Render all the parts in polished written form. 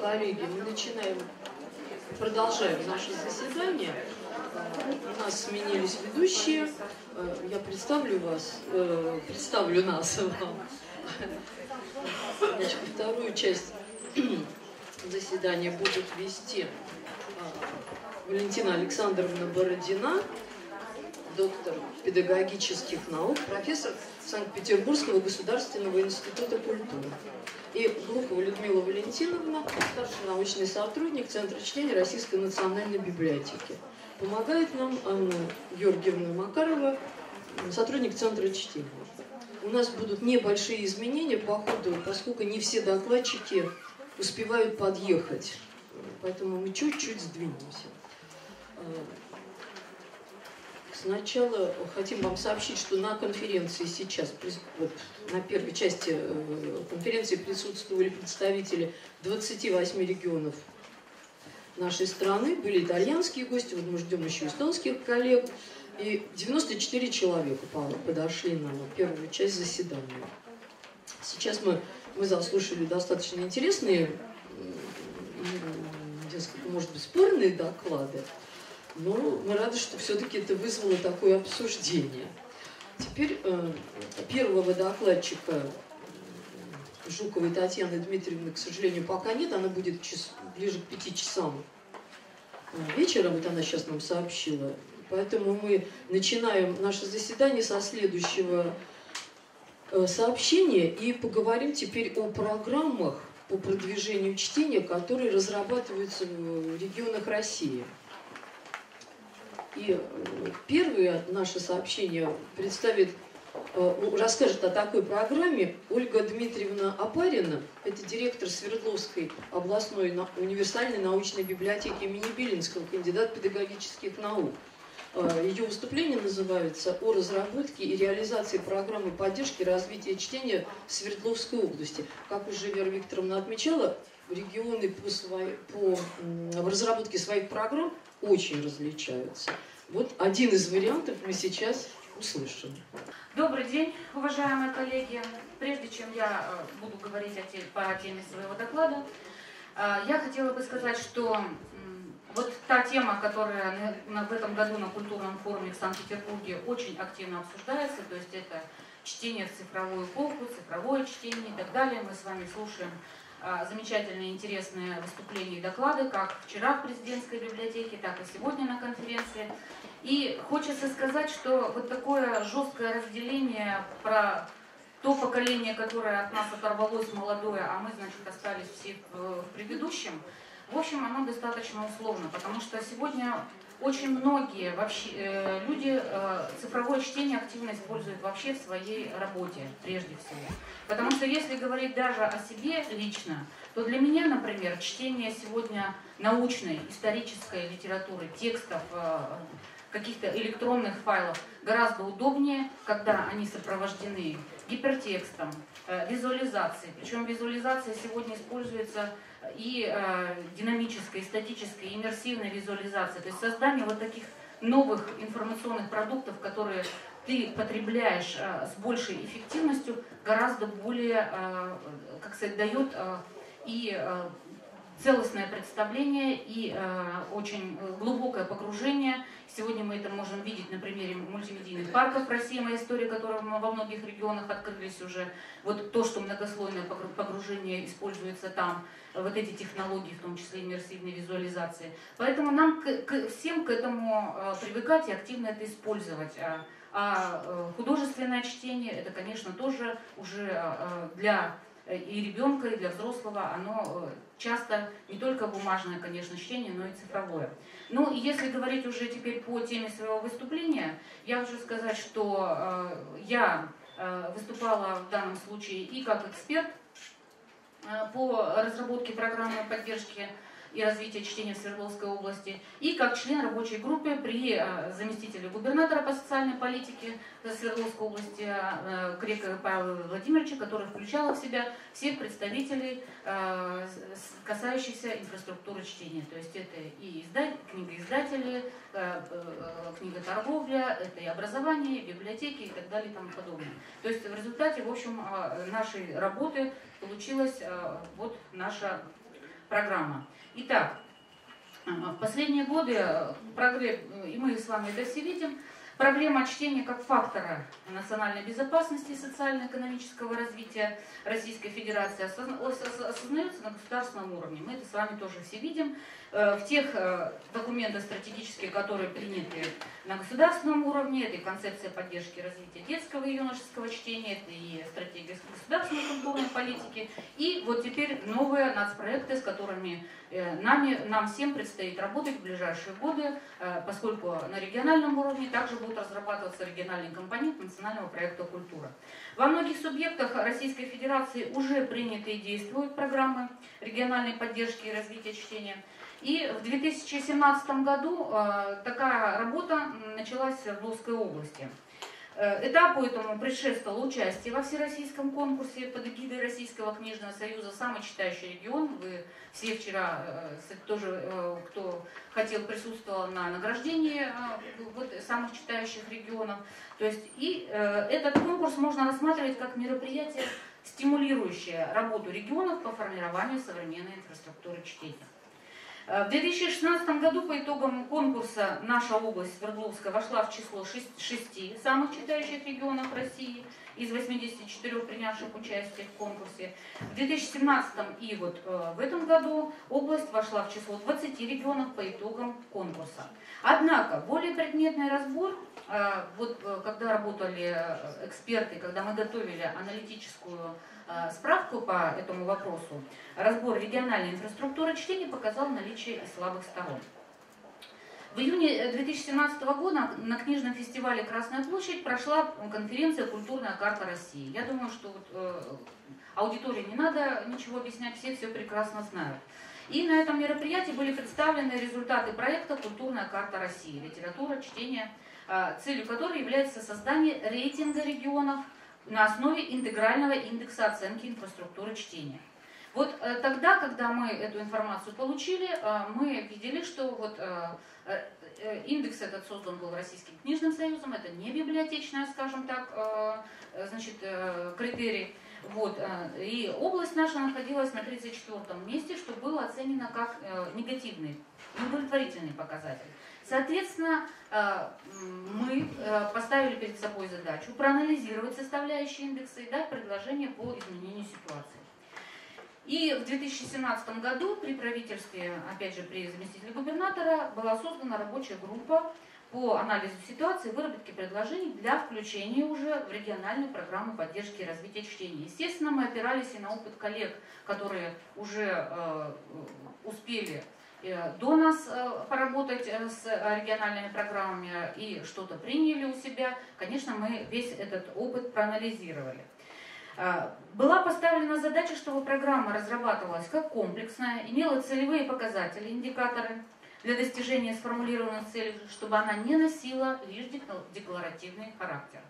Коллеги, мы продолжаем наше заседание. У нас сменились ведущие. Я представлю нас вам. Значит, вторую часть заседания будут вести Валентина Александровна Бородина, доктор педагогических наук, профессор Санкт-Петербургского государственного института культуры. И Глухова Людмила Валентиновна, старший научный сотрудник Центра чтения Российской национальной библиотеки. Помогает нам Анна Георгиевна Макарова, сотрудник Центра чтения. У нас будут небольшие изменения по ходу, поскольку не все докладчики успевают подъехать. Поэтому мы чуть-чуть сдвинемся. Сначала хотим вам сообщить, что на конференции сейчас, вот, на первой части конференции присутствовали представители 28 регионов нашей страны, были итальянские гости, вот мы ждем еще эстонских коллег, и 94 человека подошли на первую часть заседания. Сейчас мы заслушали достаточно интересные, несколько, может быть, спорные доклады. Но мы рады, что все-таки это вызвало такое обсуждение. Теперь первого докладчика Жуковой Татьяны Дмитриевны, к сожалению, пока нет. Она будет ближе к 5 часам вечера, вот она сейчас нам сообщила. Поэтому мы начинаем наше заседание со следующего сообщения и поговорим теперь о программах по продвижению чтения, которые разрабатываются в регионах России. И первое наше сообщение расскажет о такой программе Ольга Дмитриевна Опарина. Это директор Свердловской областной универсальной научной библиотеки имени Белинского, кандидат педагогических наук. Ее выступление называется «О разработке и реализации программы поддержки развития чтения в Свердловской области». Как уже Вера Викторовна отмечала, регионы по разработке своих программ очень различаются. Вот один из вариантов мы сейчас услышим. Добрый день, уважаемые коллеги. Прежде чем я буду говорить по теме своего доклада, я хотела бы сказать, что вот та тема, которая в этом году на культурном форуме в Санкт-Петербурге очень активно обсуждается, то есть это чтение в цифровую эпоху, цифровое чтение и так далее. Мы с вами слушаем замечательные, интересные выступления и доклады, как вчера в Президентской библиотеке, так и сегодня на конференции. И хочется сказать, что вот такое жесткое разделение про то поколение, которое от нас оторвалось, молодое, а мы, значит, остались все в предыдущем, в общем, оно достаточно условно, потому что сегодня очень многие вообще люди цифровое чтение активно используют вообще в своей работе, прежде всего. Потому что если говорить даже о себе лично, то для меня, например, чтение сегодня научной, исторической литературы, текстов, каких-то электронных файлов гораздо удобнее, когда они сопровождены гипертекстом, визуализацией. Причем визуализация сегодня используется и динамической, и статической, и иммерсивной визуализации. То есть создание вот таких новых информационных продуктов, которые ты потребляешь с большей эффективностью, гораздо более, как сказать, дает и целостное представление, и очень глубокое погружение. Сегодня мы это можем видеть на примере мультимедийных парков России, моя история, которая во многих регионах открылись уже. Вот то, что многослойное погружение используется там, вот эти технологии, в том числе иммерсивной визуализации. Поэтому нам всем к этому привыкать и активно это использовать. А художественное чтение, это, конечно, тоже уже для и ребенка, и для взрослого, оно часто не только бумажное, конечно, чтение, но и цифровое. Ну и если говорить уже теперь по теме своего выступления, я хочу сказать, что я выступала в данном случае и как эксперт по разработке программы поддержки и развития чтения в Свердловской области, и как член рабочей группы при заместителе губернатора по социальной политике Свердловской области Крека Павла Владимировича, который включал в себя всех представителей, касающихся инфраструктуры чтения. То есть это и книгоиздатели, книготорговля, это и образование, и библиотеки и так далее и тому подобное. То есть в результате, в общем, нашей работы получилась вот наша программа. Итак, в последние годы, и мы с вами это все видим, проблема чтения как фактора национальной безопасности и социально-экономического развития Российской Федерации осознается на государственном уровне. Мы это с вами тоже все видим. В тех документах стратегических, которые приняты на государственном уровне, это и концепция поддержки и развития детского и юношеского чтения, это и стратегия государственной культурной политики, и вот теперь новые нацпроекты, с которыми нам всем предстоит работать в ближайшие годы, поскольку на региональном уровне также будут разрабатываться региональный компонент национального проекта «Культура». Во многих субъектах Российской Федерации уже приняты и действуют программы региональной поддержки и развития чтения. И в 2017 году такая работа началась в Свердловской области. Этапу этому предшествовало участие во всероссийском конкурсе под эгидой Российского книжного союза «Самый читающий регион». Вы все вчера, тоже, кто хотел, присутствовал на награждении самых читающих регионов. То есть и этот конкурс можно рассматривать как мероприятие, стимулирующее работу регионов по формированию современной инфраструктуры чтения. В 2016 году по итогам конкурса наша область Свердловская вошла в число 6 самых читающих регионов России из 84 принявших участие в конкурсе. В 2017 и вот в этом году область вошла в число 20 регионов по итогам конкурса. Однако более предметный разбор, вот когда работали эксперты, когда мы готовили аналитическую справку по этому вопросу, разбор региональной инфраструктуры чтения показал наличие слабых сторон. В июне 2017 года на книжном фестивале «Красная площадь» прошла конференция «Культурная карта России». Я думаю, что аудитории не надо ничего объяснять, все прекрасно знают. И на этом мероприятии были представлены результаты проекта «Культурная карта России. Литература, чтение», целью которой является создание рейтинга регионов на основе интегрального индекса оценки инфраструктуры чтения. Вот тогда, когда мы эту информацию получили, мы видели, что вот индекс этот создан был Российским книжным союзом, это не библиотечная, скажем так, значит, критерий. Вот, и область наша находилась на 34-м месте, что было оценено как негативный, неудовлетворительный показатель. Соответственно, мы поставили перед собой задачу проанализировать составляющие индекса и дать предложение по изменению ситуации. И в 2017 году при правительстве, опять же при заместителе губернатора, была создана рабочая группа по анализу ситуации, выработке предложений для включения уже в региональную программу поддержки и развития чтения. Естественно, мы опирались и на опыт коллег, которые уже успели до нас поработать с региональными программами и что-то приняли у себя. Конечно, мы весь этот опыт проанализировали. Была поставлена задача, чтобы программа разрабатывалась как комплексная, имела целевые показатели, индикаторы для достижения сформулированных целей, чтобы она не носила лишь декларативный характер.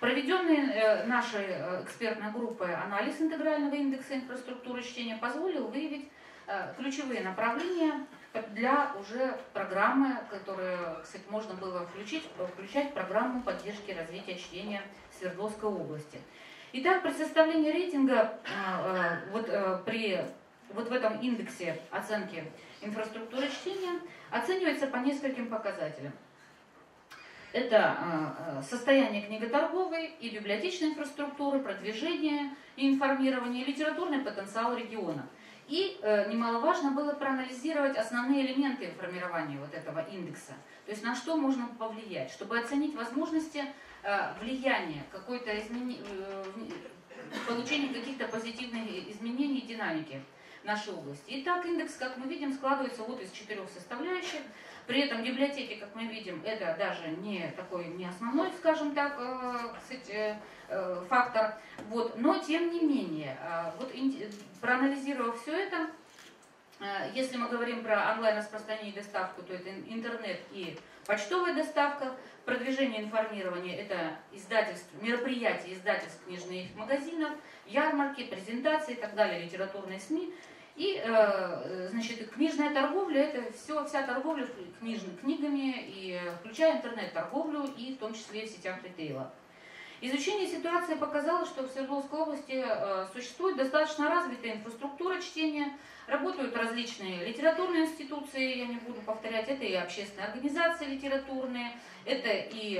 Проведенный нашей экспертной группой анализ интегрального индекса инфраструктуры чтения позволил выявить ключевые направления для уже программы, которые, кстати, можно было включать в программу поддержки и развития чтения Свердловской области. Итак, при составлении рейтинга, вот в этом индексе оценки инфраструктуры чтения оценивается по нескольким показателям. Это состояние книготорговой и библиотечной инфраструктуры, продвижение и информирование, литературный потенциал региона. И немаловажно было проанализировать основные элементы формирования вот этого индекса. То есть на что можно повлиять, чтобы оценить возможности влияния, получения каких-то позитивных изменений и динамики нашей области. Итак, индекс, как мы видим, складывается вот из 4 составляющих. При этом библиотеки, как мы видим, это даже не такой не основной, скажем так, фактор. Вот. Но тем не менее, вот, проанализировав все это, если мы говорим про онлайн-распространение и доставку, то это интернет и почтовая доставка, продвижение информирования, это мероприятия издательств, книжных магазинов, ярмарки, презентации и так далее, литературные СМИ. И значит, книжная торговля, это вся торговля книгами, и включая интернет-торговлю и в том числе в сетях ритейла. Изучение ситуации показало, что в Свердловской области существует достаточно развитая инфраструктура чтения, работают различные литературные институции, я не буду повторять, это и общественные организации литературные, это и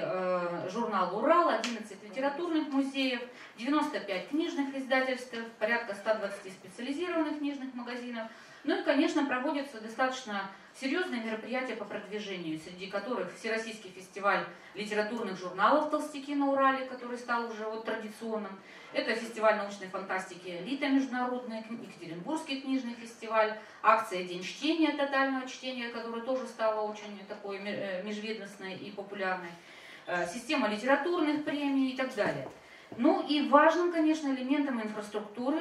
журнал «Урал», 11 литературных музеев, 95 книжных издательств, порядка 120 специализированных книжных магазинов. Ну и, конечно, проводятся достаточно серьезные мероприятия по продвижению, среди которых Всероссийский фестиваль литературных журналов «Толстяки» на Урале, который стал уже вот традиционным. Это фестиваль научной фантастики «Элита» международный, Екатеринбургский книжный фестиваль, акция «День чтения», тотального чтения, которая тоже стала очень такой межведомственной и популярной, система литературных премий и так далее. Ну и важным, конечно, элементом инфраструктуры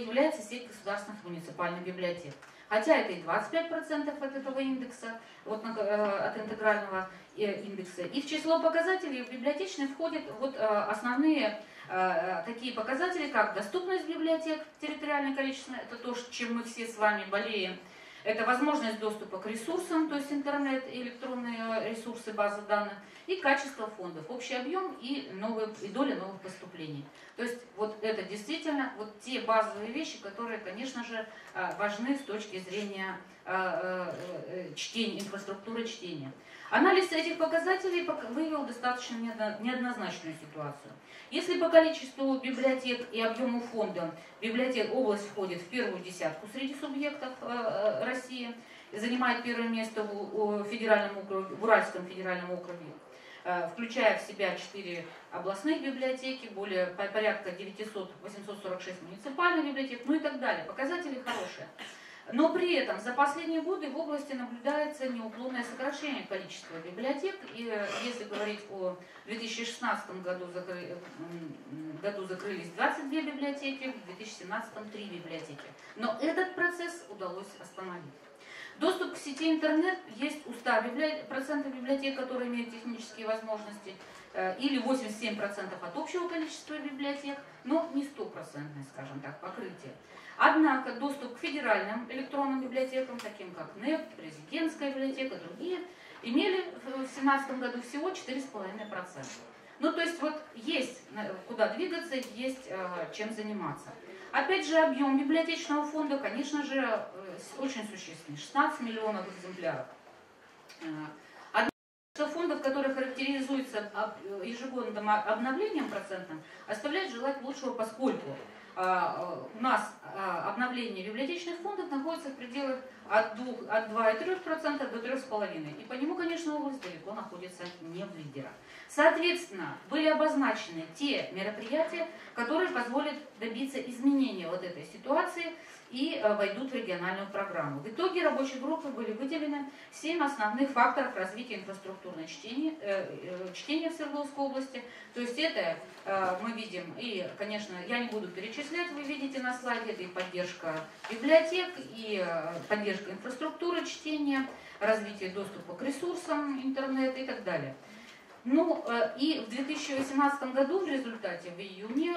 является сеть государственных муниципальных библиотек. Хотя это и 25% от этого индекса, вот, от интегрального индекса. И в число показателей в библиотечной входят вот, основные такие показатели, как доступность библиотек территориальное количество, это то, чем мы все с вами болеем. Это возможность доступа к ресурсам, то есть интернет, электронные ресурсы, базы данных, и качество фондов, общий объем и доля новых поступлений. То есть вот это действительно вот те базовые вещи, которые, конечно же, важны с точки зрения чтения, инфраструктуры чтения. Анализ этих показателей выявил достаточно неоднозначную ситуацию. Если по количеству библиотек и объему фонда библиотек область входит в первую десятку среди субъектов России, занимает первое место в Уральском федеральном округе, включая в себя 4 областных библиотеки, более порядка 846 муниципальных библиотек, ну и так далее. Показатели хорошие. Но при этом за последние годы в области наблюдается неуклонное сокращение количества библиотек. И если говорить о 2016 году закрылись 22 библиотеки, в 2017 – 3 библиотеки. Но этот процесс удалось остановить. Доступ к сети интернет есть у 100% библиотек, которые имеют технические возможности, или 87% от общего количества библиотек, но не 100%, скажем так, покрытие. Однако доступ к федеральным электронным библиотекам, таким как НЭФ, Президентская библиотека, другие, имели в 2017 году всего 4,5%. Ну, то есть вот есть куда двигаться, есть чем заниматься. Опять же, объем библиотечного фонда, конечно же, очень существенный. 16 миллионов экземпляров. Одно из фондов, которые характеризуются ежегодным обновлением процентным, оставляет желать лучшего, поскольку у нас обновление библиотечных фондов находится в пределах от 2,3% до 3,5%. И по нему, конечно, область далеко находится не в лидерах. Соответственно, были обозначены те мероприятия, которые позволят добиться изменения вот этой ситуации и войдут в региональную программу. В итоге рабочей группы были выделены 7 основных факторов развития инфраструктурного чтения в Свердловской области. То есть это мы видим, и, конечно, я не буду перечислять, вы видите на слайде, это и поддержка библиотек, и поддержка инфраструктуры чтения, развитие доступа к ресурсам интернета и так далее. Ну и в 2018 году в результате в июне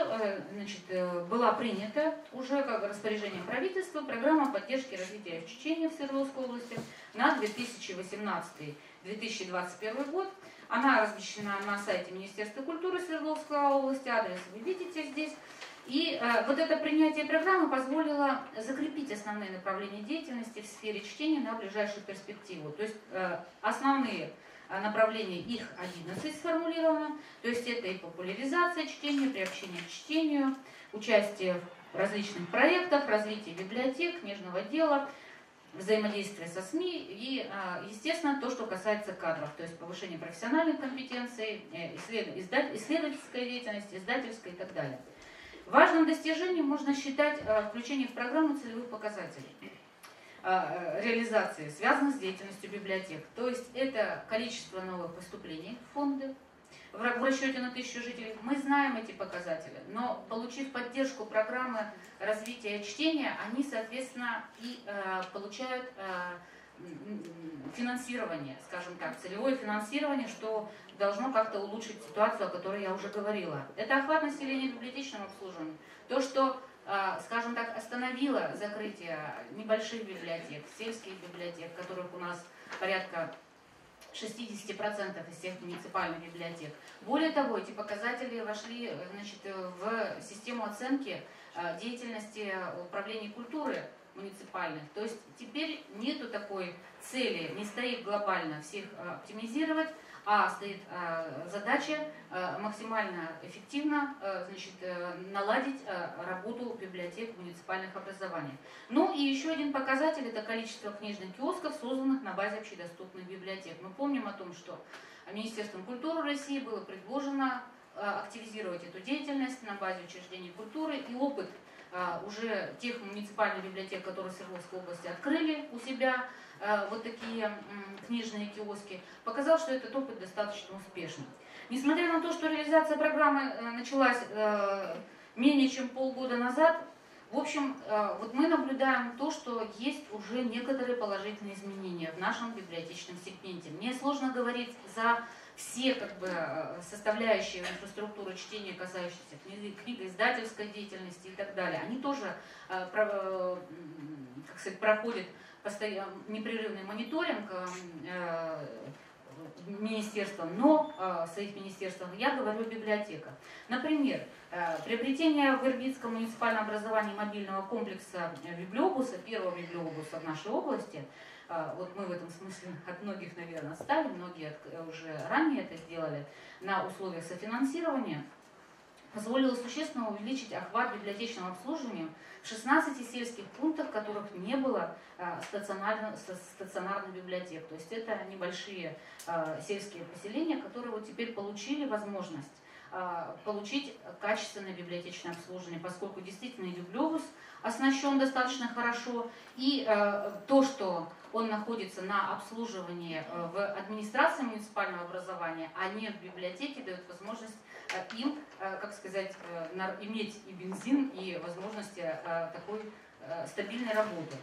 была принята уже как распоряжение правительства программа поддержки развития чтения в Свердловской области на 2018-2021 год. Она размещена на сайте Министерства культуры Свердловской области, адрес вы видите здесь. И вот это принятие программы позволило закрепить основные направления деятельности в сфере чтения на ближайшую перспективу. То есть основные направлений, их 11 сформулировано, то есть это и популяризация чтения, приобщение к чтению, участие в различных проектах, развитие библиотек, книжного дела, взаимодействие со СМИ и, естественно, то, что касается кадров, то есть повышение профессиональных компетенций, исследовательской деятельности, издательской и так далее. Важным достижением можно считать включение в программу целевых показателей реализации, связанных с деятельностью библиотек. То есть это количество новых поступлений в фонды в расчете на 1000 жителей. Мы знаем эти показатели, но получив поддержку программы развития чтения, они, соответственно, и получают финансирование, скажем так, целевое финансирование, что должно как-то улучшить ситуацию, о которой я уже говорила. Это охват населения библиотечным обслуживанием. То, что, скажем так, остановило закрытие небольших библиотек, сельских библиотек, которых у нас порядка 60% из всех муниципальных библиотек. Более того, эти показатели вошли, значит, в систему оценки деятельности управления культуры муниципальных. То есть теперь нету такой цели, не стоит глобально всех оптимизировать, а стоит задача максимально эффективно, значит, наладить работу библиотек муниципальных образований. Ну и еще один показатель – это количество книжных киосков, созданных на базе общедоступных библиотек. Мы помним о том, что Министерством культуры России было предложено активизировать эту деятельность на базе учреждений культуры, и опыт уже тех муниципальных библиотек, которые в Свердловской области открыли у себя вот такие книжные киоски, показал, что этот опыт достаточно успешный. Несмотря на то, что реализация программы началась менее чем полгода назад, в общем, вот мы наблюдаем то, что есть уже некоторые положительные изменения в нашем библиотечном сегменте. Мне сложно говорить за все, как бы, составляющие инфраструктуры чтения, касающиеся книгоиздательской деятельности и так далее. Они тоже, как сказать, проходят постоянно непрерывный мониторинг министерством, но своих министерством, я говорю о библиотеках. Например, приобретение в Ирбитском муниципальном образовании мобильного комплекса библиобуса, первого библиобуса в нашей области. Вот мы в этом смысле от многих, наверное, стали, многие уже ранее это сделали на условиях софинансирования, позволило существенно увеличить охват библиотечного обслуживания в 16 сельских пунктах, в которых не было стационарных библиотек. То есть это небольшие сельские поселения, которые вот теперь получили возможность получить качественное библиотечное обслуживание, поскольку действительно библиобус оснащен достаточно хорошо, и то, что он находится на обслуживании в администрации муниципального образования, а не в библиотеке, дает возможность им, как сказать, иметь и бензин, и возможности такой стабильной работы.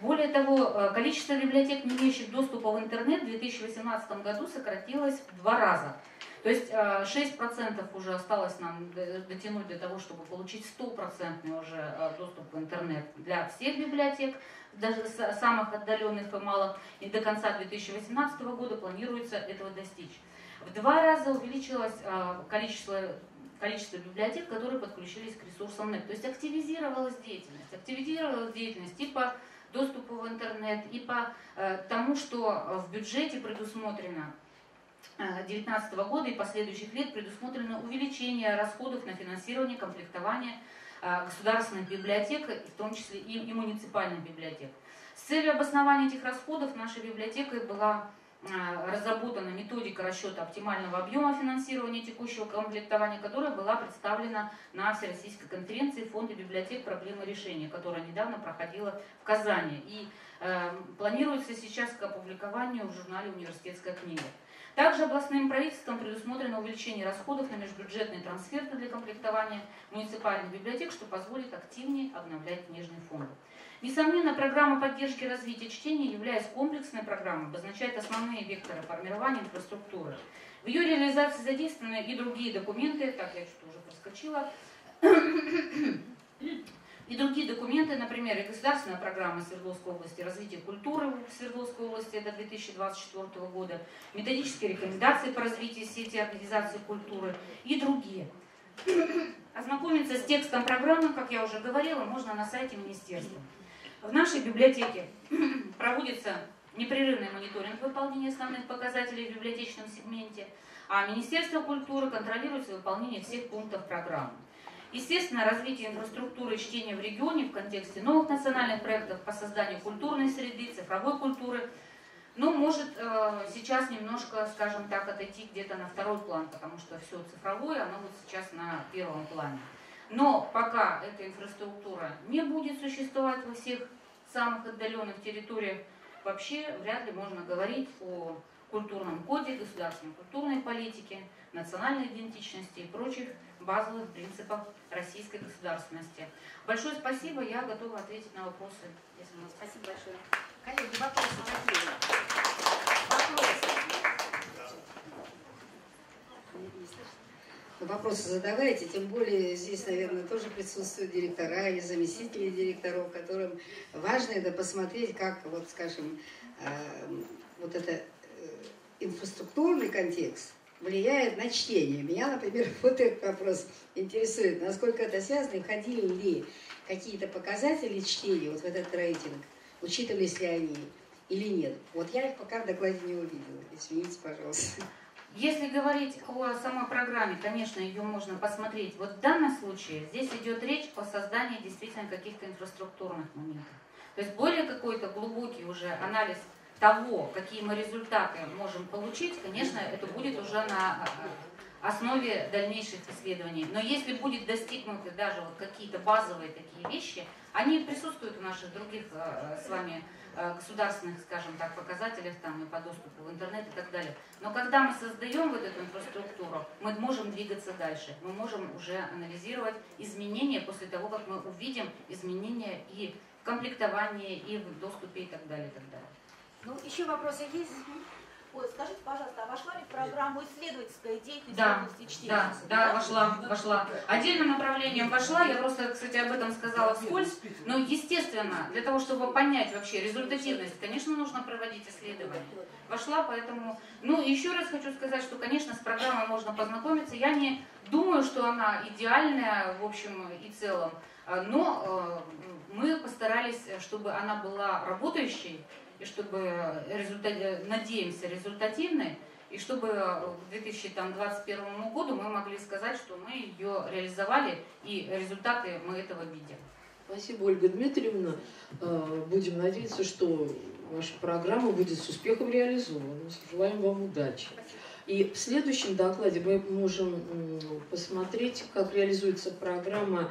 Более того, количество библиотек, не имеющих доступа в интернет, в 2018 году сократилось в 2 раза. То есть 6% уже осталось нам дотянуть до того, чтобы получить 100% уже доступ в интернет для всех библиотек, даже самых отдаленных и малых. И до конца 2018 года планируется этого достичь. В 2 раза увеличилось количество библиотек, которые подключились к ресурсам НЭФ. То есть активизировалась деятельность. Активизировалась деятельность типа доступа в интернет и по тому, что в бюджете предусмотрено 2019 года и последующих лет предусмотрено увеличение расходов на финансирование, комплектование государственных библиотек, в том числе и муниципальных библиотек. С целью обоснования этих расходов нашей библиотекой была разработана методика расчета оптимального объема финансирования текущего комплектования, которая была представлена на Всероссийской конференции Фонда библиотек «Проблемы решения», которая недавно проходила в Казани. И планируется сейчас к опубликованию в журнале «Университетская книга». Также областным правительством предусмотрено увеличение расходов на межбюджетные трансферты для комплектования муниципальных библиотек, что позволит активнее обновлять книжный фонд. Несомненно, программа поддержки и развития чтения, являясь комплексной программой, обозначает основные векторы формирования инфраструктуры. В ее реализации задействованы и другие документы, так, я что-то уже проскочила, и другие документы, например, и государственная программа Свердловской области развития культуры в Свердловской области до 2024 года, методические рекомендации по развитию сети организации культуры и другие. Ознакомиться с текстом программы, как я уже говорила, можно на сайте министерства. В нашей библиотеке проводится непрерывный мониторинг выполнения основных показателей в библиотечном сегменте, а Министерство культуры контролирует выполнение всех пунктов программы. Естественно, развитие инфраструктуры чтения в регионе в контексте новых национальных проектов по созданию культурной среды, цифровой культуры, ну, может сейчас немножко, скажем так, отойти где-то на второй план, потому что все цифровое, оно вот сейчас на первом плане. Но пока эта инфраструктура не будет существовать во всех самых отдаленных территориях, вообще вряд ли можно говорить о культурном коде, государственной культурной политике, национальной идентичности и прочих базовых принципов российской государственности. Большое спасибо, я готова ответить на вопросы. Если можно. Спасибо большое. Коллеги, вопросы какие? Вопросы задавайте, тем более здесь, наверное, тоже присутствуют директора и заместители директоров, которым важно это посмотреть, как, вот, скажем, вот это инфраструктурный контекст влияет на чтение. Меня, например, вот этот вопрос интересует. Насколько это связано, входили ли какие-то показатели чтения вот в этот рейтинг, учитывались ли они или нет. Вот я их пока в докладе не увидела. Извините, пожалуйста. Если говорить о самой программе, конечно, ее можно посмотреть. Вот в данном случае здесь идет речь о создании действительно каких-то инфраструктурных моментов. То есть более какой-то глубокий уже анализ того, какие мы результаты можем получить, конечно, это будет уже на основе дальнейших исследований. Но если будут достигнуты даже вот какие-то базовые такие вещи, они присутствуют в наших других с вами государственных, скажем так, показателях там, и по доступу в интернет и так далее. Но когда мы создаем вот эту инфраструктуру, мы можем двигаться дальше, мы можем уже анализировать изменения после того, как мы увидим изменения и в комплектовании, и в доступе и так далее. Ну, еще вопросы есть? Ой, скажите, пожалуйста, а вошла ли в программу исследовательская деятельность в области чтения? Да, вошла. Отдельным направлением вошла, я просто, кстати, об этом сказала вскользь, но, естественно, для того, чтобы понять вообще результативность, конечно, нужно проводить исследования. Вошла, поэтому... Ну, еще раз хочу сказать, что, конечно, с программой можно познакомиться. Я не думаю, что она идеальная, в общем и целом, но мы постарались, чтобы она была работающей, и чтобы, надеемся, результативной, и чтобы к 2021 году мы могли сказать, что мы ее реализовали, и результаты мы этого видим. Спасибо, Ольга Дмитриевна. Будем надеяться, что ваша программа будет с успехом реализована. Желаем вам удачи. И в следующем докладе мы можем посмотреть, как реализуется программа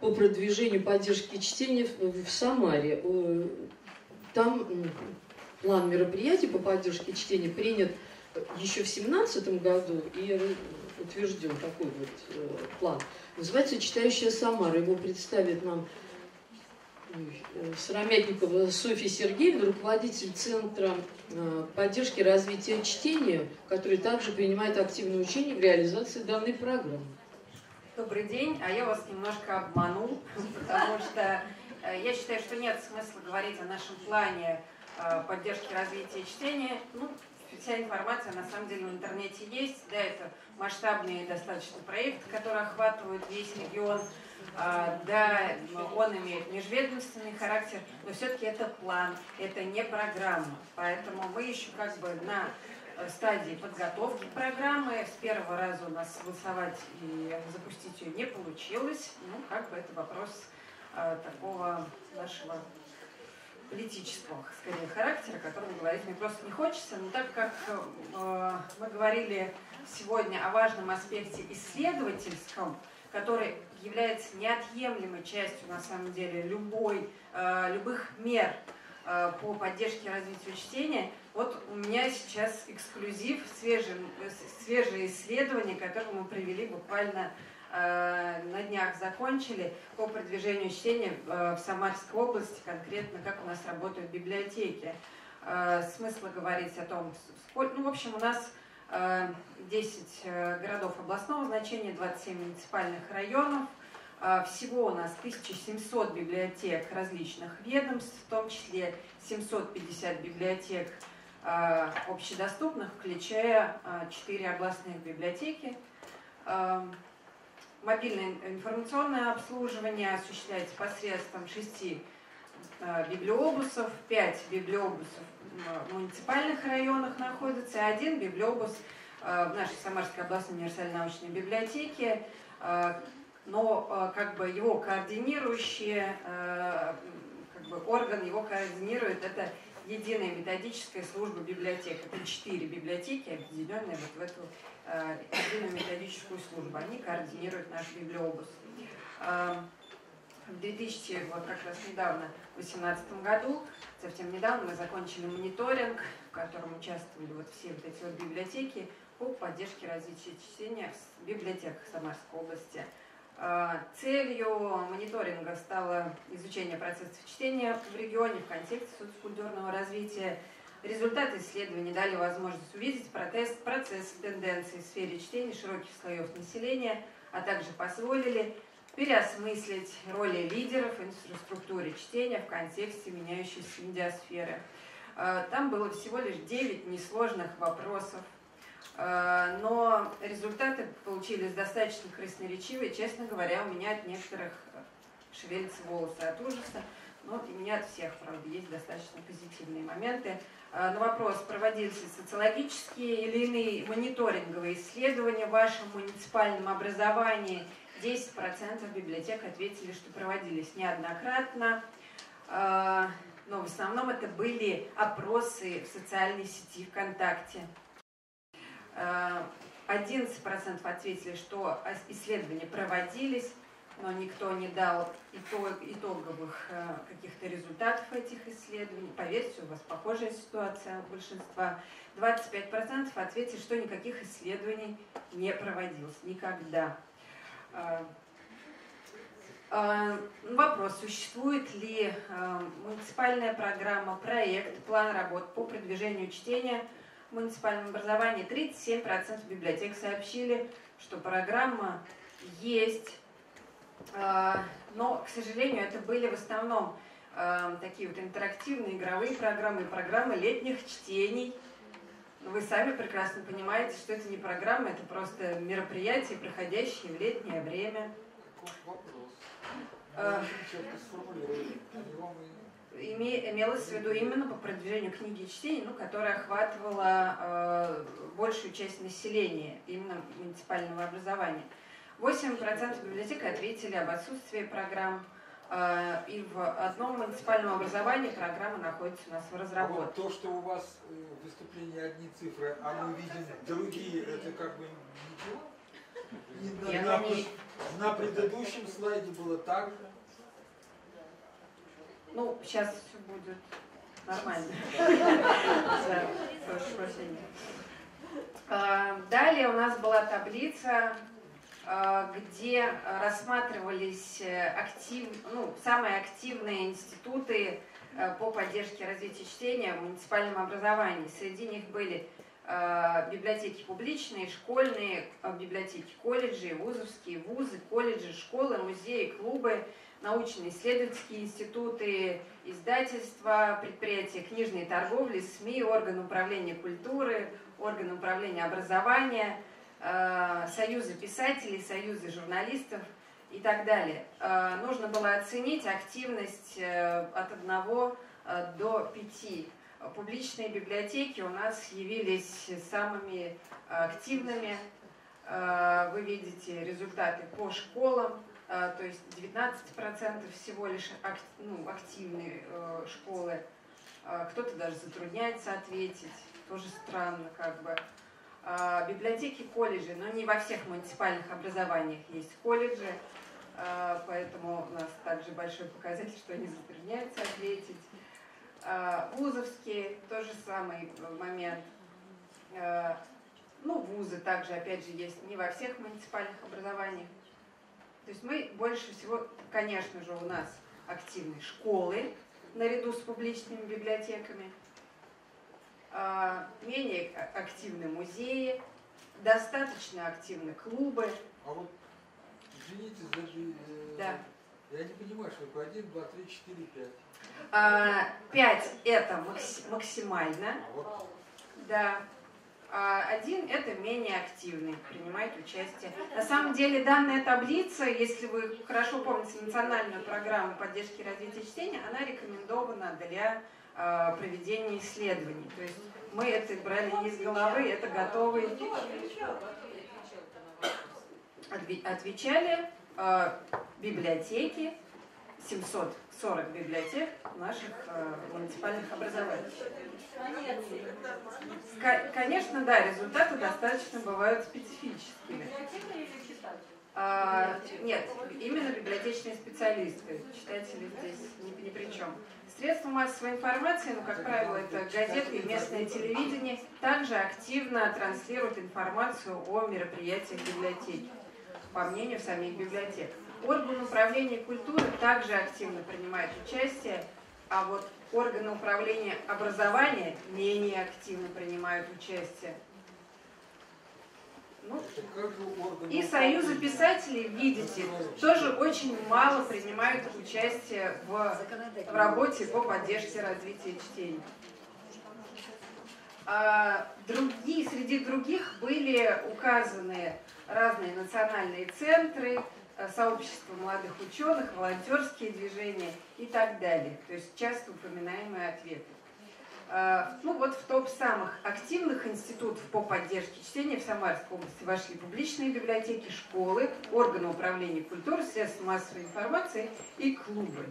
по продвижению поддержки чтения в Самаре. Там план мероприятий по поддержке чтения принят еще в 2017 году и утвержден такой вот план. Называется «Читающая Самара». Его представит нам Сыромятникова Софья Сергеевна, руководитель Центра поддержки и развития чтения, который также принимает активное участие в реализации данной программы. Добрый день, а я вас немножко обманул, потому что... Я считаю, что нет смысла говорить о нашем плане поддержки развития чтения. Ну, вся информация на самом деле в интернете есть. Да, это масштабный достаточно проект, который охватывает весь регион. Да, он имеет межведомственный характер, но все-таки это план, это не программа. Поэтому мы еще как бы на стадии подготовки программы. С первого раза у нас согласовать и запустить ее не получилось. Ну, как бы это вопрос... такого нашего политического, скорее, характера, о котором говорить мне просто не хочется. Но так как мы говорили сегодня о важном аспекте исследовательском, который является неотъемлемой частью, на самом деле, любых мер по поддержке и развитию чтения, вот у меня сейчас эксклюзив, свежее исследование, которое мы провели буквально на днях закончили по продвижению чтения в Самарской области, конкретно как у нас работают библиотеки. Смысла говорить о том, сколько... Ну, в общем, у нас 10 городов областного значения, 27 муниципальных районов. Всего у нас 1700 библиотек различных ведомств, в том числе 750 библиотек общедоступных, включая 4 областных библиотеки. Мобильное информационное обслуживание осуществляется посредством 6 библиобусов, 5 библиобусов в муниципальных районах находятся, и 1 библиобус в нашей Самарской областной универсальной научной библиотеке, но как бы его координирующий орган, его координирует, это единая методическая служба библиотек. Это 4 библиотеки, объединенные вот в эту единую методическую службу. Они координируют наш библиобус. В 2000, вот как раз недавно, в 2018 году, совсем недавно, мы закончили мониторинг, в котором участвовали вот все вот эти вот библиотеки по поддержке развития чтения в библиотеках Самарской области. Целью мониторинга стало изучение процессов чтения в регионе в контексте социокультурного развития. Результаты исследований дали возможность увидеть процессы, тенденции в сфере чтения широких слоев населения, а также позволили переосмыслить роли лидеров в инфраструктуре чтения в контексте меняющейся медиасферы. Там было всего лишь 9 несложных вопросов, но результаты получились достаточно красноречивые. Честно говоря, у меня от некоторых шевелятся волосы от ужаса, но у меня от всех, правда, есть достаточно позитивные моменты. На вопрос, проводились ли социологические или иные мониторинговые исследования в вашем муниципальном образовании, 10% библиотек ответили, что проводились неоднократно. Но в основном это были опросы в социальной сети ВКонтакте. 11% ответили, что исследования проводились, но никто не дал итоговых каких-то результатов этих исследований. Поверьте, у вас похожая ситуация у большинства. 25% ответили, что никаких исследований не проводилось никогда. Вопрос, существует ли муниципальная программа, проект, план работ по продвижению чтения в муниципальном образовании. 37% библиотек сообщили, что программа есть, но, к сожалению, это были в основном такие вот интерактивные игровые программы и программы летних чтений. Вы сами прекрасно понимаете, что это не программа, это просто мероприятие, проходящее в летнее время. Имелось в виду именно по продвижению книги и чтения, которая охватывала большую часть населения, именно муниципального образования. 8% библиотек ответили об отсутствии программ, и в одном муниципальном образовании программа находится у нас в разработке. Вот то, что у вас в выступлении одни цифры, а мы видим другие, это как бы ничего? На предыдущем слайде было так же. Ну, сейчас все будет нормально. Прошу прощения. Далее у нас была таблица, где рассматривались самые активные институты по поддержке и развитию чтения в муниципальном образовании. Среди них были библиотеки публичные, школьные, библиотеки колледжи, вузовские, вузы, колледжи, школы, музеи, клубы, научно-исследовательские институты, издательства, предприятия книжной торговли, СМИ, органы управления культуры, органы управления образования, союзы писателей, союзы журналистов и так далее. Нужно было оценить активность от 1 до 5. Публичные библиотеки у нас явились самыми активными. Вы видите результаты по школам, то есть 19% всего лишь активные школы. Кто-то даже затрудняется ответить, тоже странно как бы. Библиотеки колледжи, но не во всех муниципальных образованиях есть колледжи, поэтому у нас также большой показатель, что они затрудняются ответить. Вузовские, тоже самый момент. Вузы также, опять же, есть не во всех муниципальных образованиях. То есть мы больше всего, конечно же, у нас активны школы, наряду с публичными библиотеками. Менее активны музеи, достаточно активны клубы. А вот, извините, даже... Да. Я не понимаю, что такое 1, 2, 3, 4, 5. 5 это максимально, да. 1 это менее активный, принимает участие. На самом деле данная таблица, если вы хорошо помните национальную программу поддержки и развития чтения, она рекомендована для проведения исследований. То есть мы это брали не из головы, это готовые. Отвечали библиотеки. 740 библиотек наших муниципальных образований. Конечно, да, результаты достаточно бывают специфическими. Нет, именно библиотечные специалисты, читатели здесь ни при чем. Средства массовой информации, как правило, это газеты и местное телевидение, также активно транслируют информацию о мероприятиях библиотеки, по мнению самих библиотек. Органы управления культуры также активно принимают участие, а вот органы управления образования менее активно принимают участие. И союзы писателей, видите, тоже очень мало принимают участие в работе по поддержке развития чтения. Среди других были указаны разные национальные центры, сообщества молодых ученых, волонтерские движения и так далее. То есть часто упоминаемые ответы. Ну вот в топ самых активных институтов по поддержке чтения в Самарской области вошли публичные библиотеки, школы, органы управления культурой, средства массовой информации и клубы.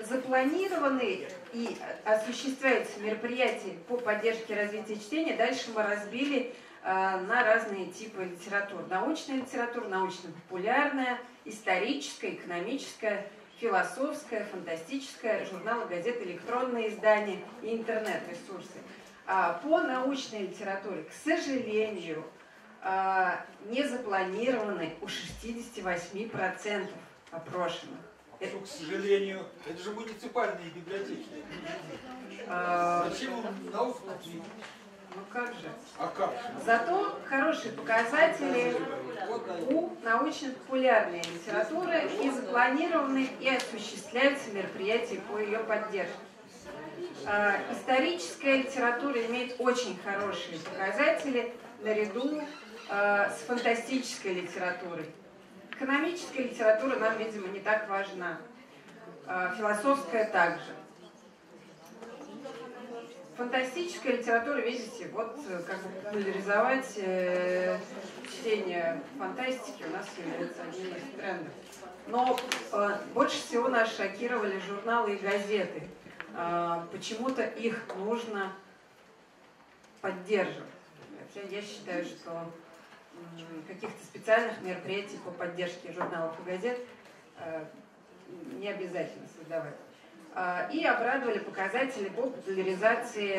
Запланированы и осуществляются мероприятия по поддержке и развитию чтения. Дальше мы разбили на разные типы литератур. Научная литература, научно-популярная, историческая, экономическая, философская, фантастическая, журналы, газеты, электронные издания и интернет-ресурсы. По научной литературе, к сожалению, не запланированы у 68% опрошенных. Это, к сожалению, это же муниципальные библиотеки. Зачем науку? Ну как же? А как? Зато хорошие показатели у научно-популярной литературы, и запланированы и осуществляются мероприятия по ее поддержке. Историческая литература имеет очень хорошие показатели наряду с фантастической литературой. Экономическая литература нам, видимо, не так важна. Философская также. Фантастическая литература, видите, вот как бы популяризовать чтение фантастики у нас является одним из трендов. Но больше всего нас шокировали журналы и газеты. Почему-то их нужно поддерживать. Хотя я считаю, что каких-то специальных мероприятий по поддержке журналов и газет не обязательно создавать. И обрадовали показатели по популяризации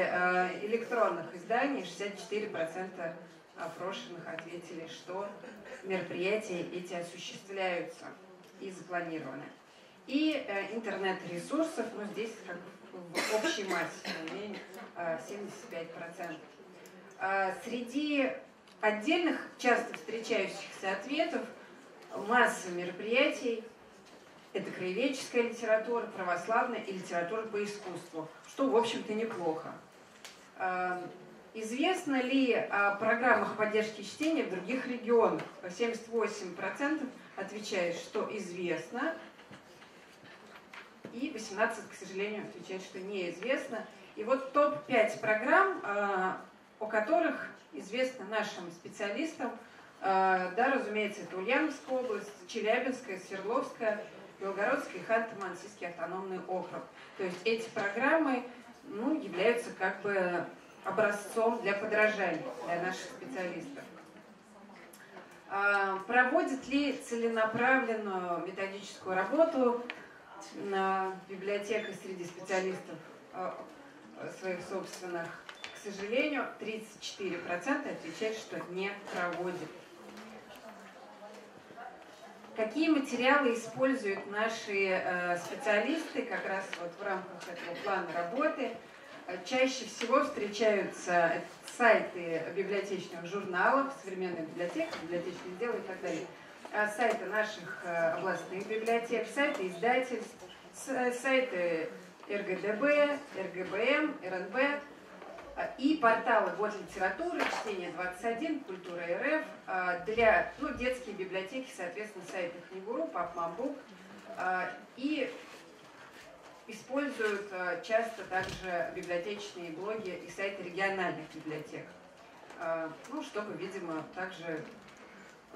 электронных изданий. 64% опрошенных ответили, что мероприятия эти осуществляются и запланированы. И интернет-ресурсов, но здесь как в общей массе, 75%. Среди отдельных, часто встречающихся ответов, масса мероприятий, это краеведческая литература, православная и литература по искусству, что, в общем-то, неплохо. Известно ли о программах поддержки чтения в других регионах? 78% отвечает, что известно, и 18%, к сожалению, отвечает, что неизвестно. И вот топ-5 программ, о которых известно нашим специалистам, да, разумеется, это Ульяновская область, Челябинская, Свердловская, Белгородский и Ханты-Мансийский автономный округ. То есть эти программы, ну, являются как бы образцом для подражания для наших специалистов. Проводит ли целенаправленную методическую работу библиотека среди специалистов своих собственных? К сожалению, 34% отвечают, что не проводят. Какие материалы используют наши специалисты как раз вот в рамках этого плана работы? Чаще всего встречаются сайты библиотечных журналов, современная библиотека, библиотечное дело и так далее, сайты наших областных библиотек, сайты издательств, сайты РГДБ, РГБМ, РНБ, и порталы «Вот литература», «Чтение 21», «Культура РФ», для, ну, детские библиотеки, соответственно, сайты «Книгуру», «Папмабук», и используют часто также библиотечные блоги и сайты региональных библиотек, ну, чтобы, видимо, также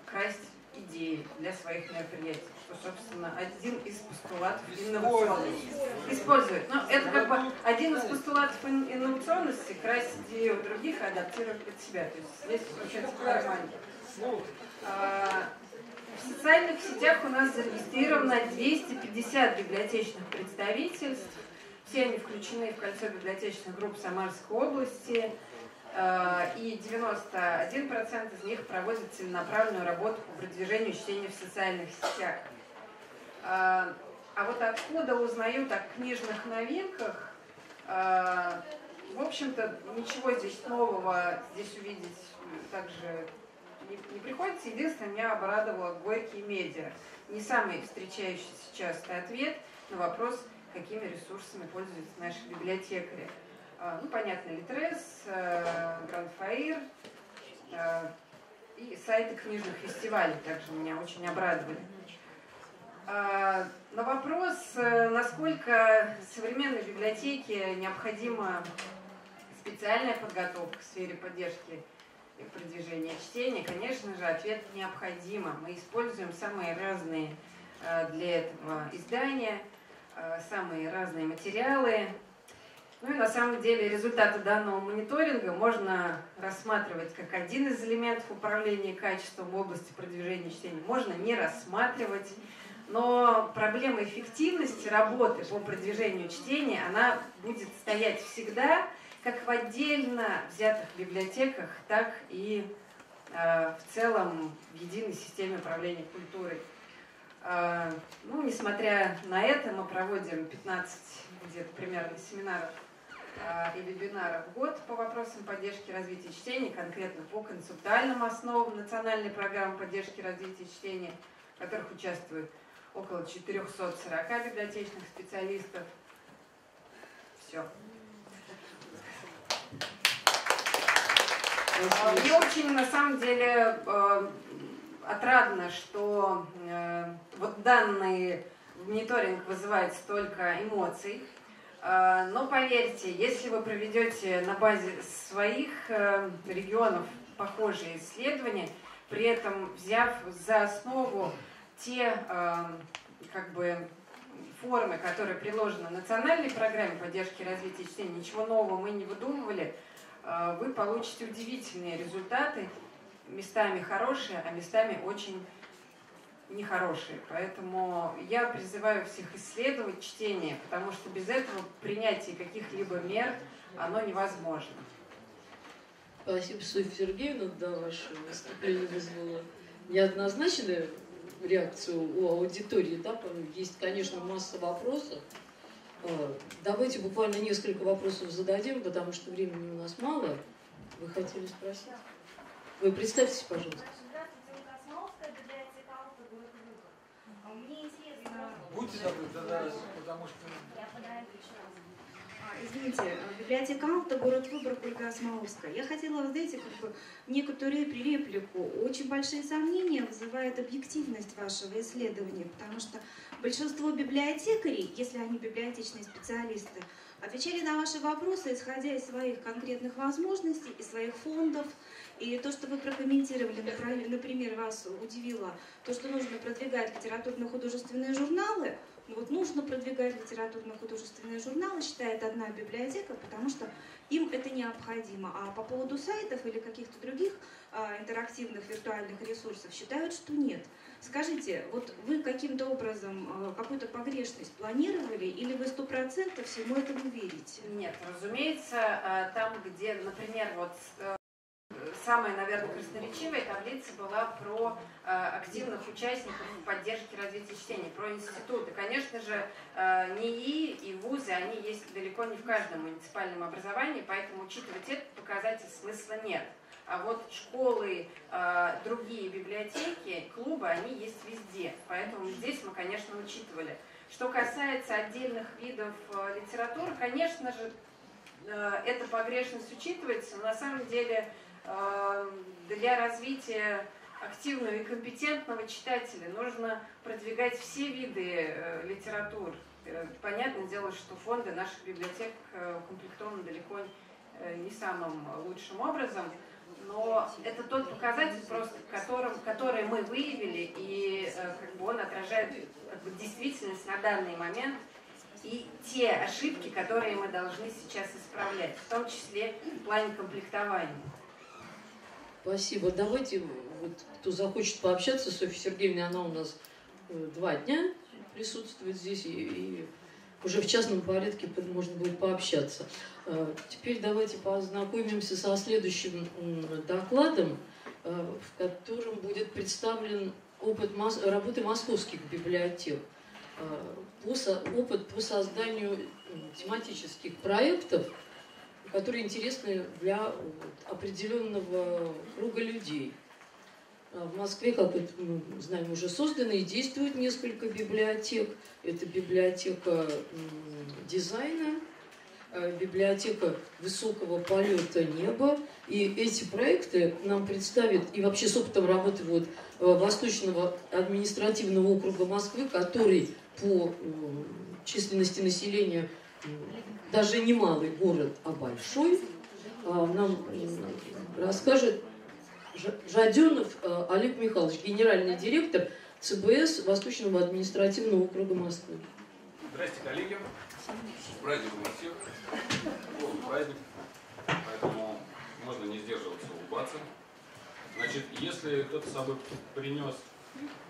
красть идеи для своих мероприятий, что, собственно, один из постулатов инновационности. Используют. Но это как бы один из постулатов инновационности, красить идеи у других, а адаптировать под себя. То есть здесь получается в кармане. В социальных сетях у нас зарегистрировано 250 библиотечных представительств. Все они включены в кольцо библиотечных групп Самарской области. И 91% из них проводят целенаправленную работу по продвижению чтения в социальных сетях. А вот откуда узнают о книжных новинках, в общем-то, ничего здесь нового увидеть также не приходится. Единственное, меня обрадовало «Горькие медиа». Не самый встречающийся часто ответ на вопрос, какими ресурсами пользуются наши библиотекари. Ну, понятно, Литрес, Гранд-Фаир и сайты книжных фестивалей также меня очень обрадовали. На вопрос, насколько современной библиотеке необходима специальная подготовка в сфере поддержки и продвижения чтения, конечно же, ответ необходимо. Мы используем самые разные для этого издания, самые разные материалы. Ну и на самом деле результаты данного мониторинга можно рассматривать как один из элементов управления качеством в области продвижения чтения. Можно не рассматривать. Но проблема эффективности работы по продвижению чтения, она будет стоять всегда, как в отдельно взятых библиотеках, так и в целом в единой системе управления культурой. Ну, несмотря на это, мы проводим 15 где-то примерно семинаров и вебинаров в год по вопросам поддержки и развития чтения, конкретно по концептуальным основам национальной программы поддержки и развития чтения, в которых участвуют около 440 библиотечных специалистов. Все. Мне очень, на самом деле, отрадно, что вот данный мониторинг вызывает столько эмоций. Но поверьте, если вы проведете на базе своих регионов похожие исследования, при этом взяв за основу те как бы формы, которые приложены в национальной программе поддержки и развития чтения, ничего нового мы не выдумывали, вы получите удивительные результаты, местами хорошие, а местами очень нехорошие. Поэтому я призываю всех исследовать чтение, потому что без этого принятие каких-либо мер, оно невозможно. Спасибо, Софья Сергеевна, да, ваше выступление вызвало неоднозначную реакцию у аудитории. Да? Есть, конечно, масса вопросов. Давайте буквально несколько вопросов зададим, потому что времени у нас мало. Вы хотели спросить? Вы представьтесь, пожалуйста. Будьте добры, потому что... Извините, библиотека Алта, город Выборг, Ольга Осмоловская. Я хотела, вы знаете, как бы некоторую реплику. Очень большие сомнения вызывает объективность вашего исследования, потому что большинство библиотекарей, если они библиотечные специалисты, отвечали на ваши вопросы, исходя из своих конкретных возможностей, из своих фондов. И то, что вы прокомментировали, например, вас удивило, то, что нужно продвигать литературно-художественные журналы. Ну вот нужно продвигать литературно-художественные журналы, считает одна библиотека, потому что им это необходимо. А по поводу сайтов или каких-то других интерактивных виртуальных ресурсов считают, что нет. Скажите, вот вы каким-то образом какую-то погрешность планировали или вы 100% всему этому верите? Нет, разумеется, там, где, например, вот... Самая, наверное, красноречивая таблица была про активных участников поддержки развития чтения, про институты. Конечно же, НИИ и вузы, они есть далеко не в каждом муниципальном образовании, поэтому учитывать этот показатель смысла нет. А вот школы, другие библиотеки, клубы, они есть везде. Поэтому здесь мы, конечно, учитывали. Что касается отдельных видов литературы, конечно же, эта погрешность учитывается, но на самом деле... Для развития активного и компетентного читателя нужно продвигать все виды литератур. Понятное дело, что фонды наших библиотек укомплектованы далеко не самым лучшим образом, но это тот показатель, просто, который мы выявили, и как бы он отражает как бы действительность на данный момент. И те ошибки, которые мы должны сейчас исправлять, в том числе в плане комплектования. Спасибо. Давайте, вот, кто захочет пообщаться с Софьей Сергеевной, она у нас 2 дня присутствует здесь, и уже в частном порядке можно будет пообщаться. Теперь давайте познакомимся со следующим докладом, в котором будет представлен опыт работы московских библиотек, опыт по созданию тематических проектов, которые интересны для определенного круга людей. В Москве, как мы знаем, уже создано и действует несколько библиотек. Это библиотека дизайна, библиотека высокого полета неба. И эти проекты нам представят, и вообще с опытом работы вот Восточного административного округа Москвы, который по численности населения даже не малый город, а большой, нам расскажет Жаденов Олег Михайлович, генеральный директор ЦБС Восточного административного округа Москвы. Здравствуйте, коллеги. С праздником у всех. Полный праздник. Поэтому можно не сдерживаться, улыбаться. Значит, если кто-то с собой принес,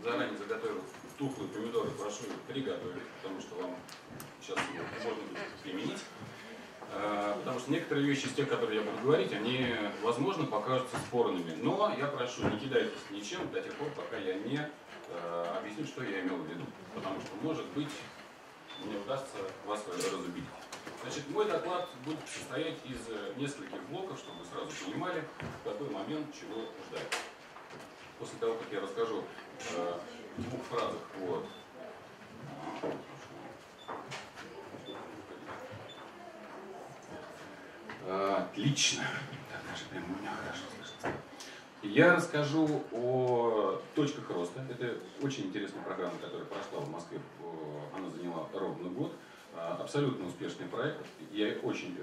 заранее заготовил тухлые помидоры, прошу их приготовить, потому что вам сейчас можно будет применить. Потому что некоторые вещи из тех, которые я буду говорить, они, возможно, покажутся спорными. Но я прошу, не кидайтесь ничем до тех пор, пока я не объясню, что я имел в виду. Потому что, может быть, мне удастся вас разубедить. Значит, мой доклад будет состоять из нескольких блоков, чтобы вы сразу понимали, в какой момент чего ждать. После того, как я расскажу в двух фразах по... Отлично. Так, даже прям у меня хорошо слышится. Я расскажу о точках роста. Это очень интересная программа, которая прошла в Москве. Она заняла ровно год. Абсолютно успешный проект. Я очень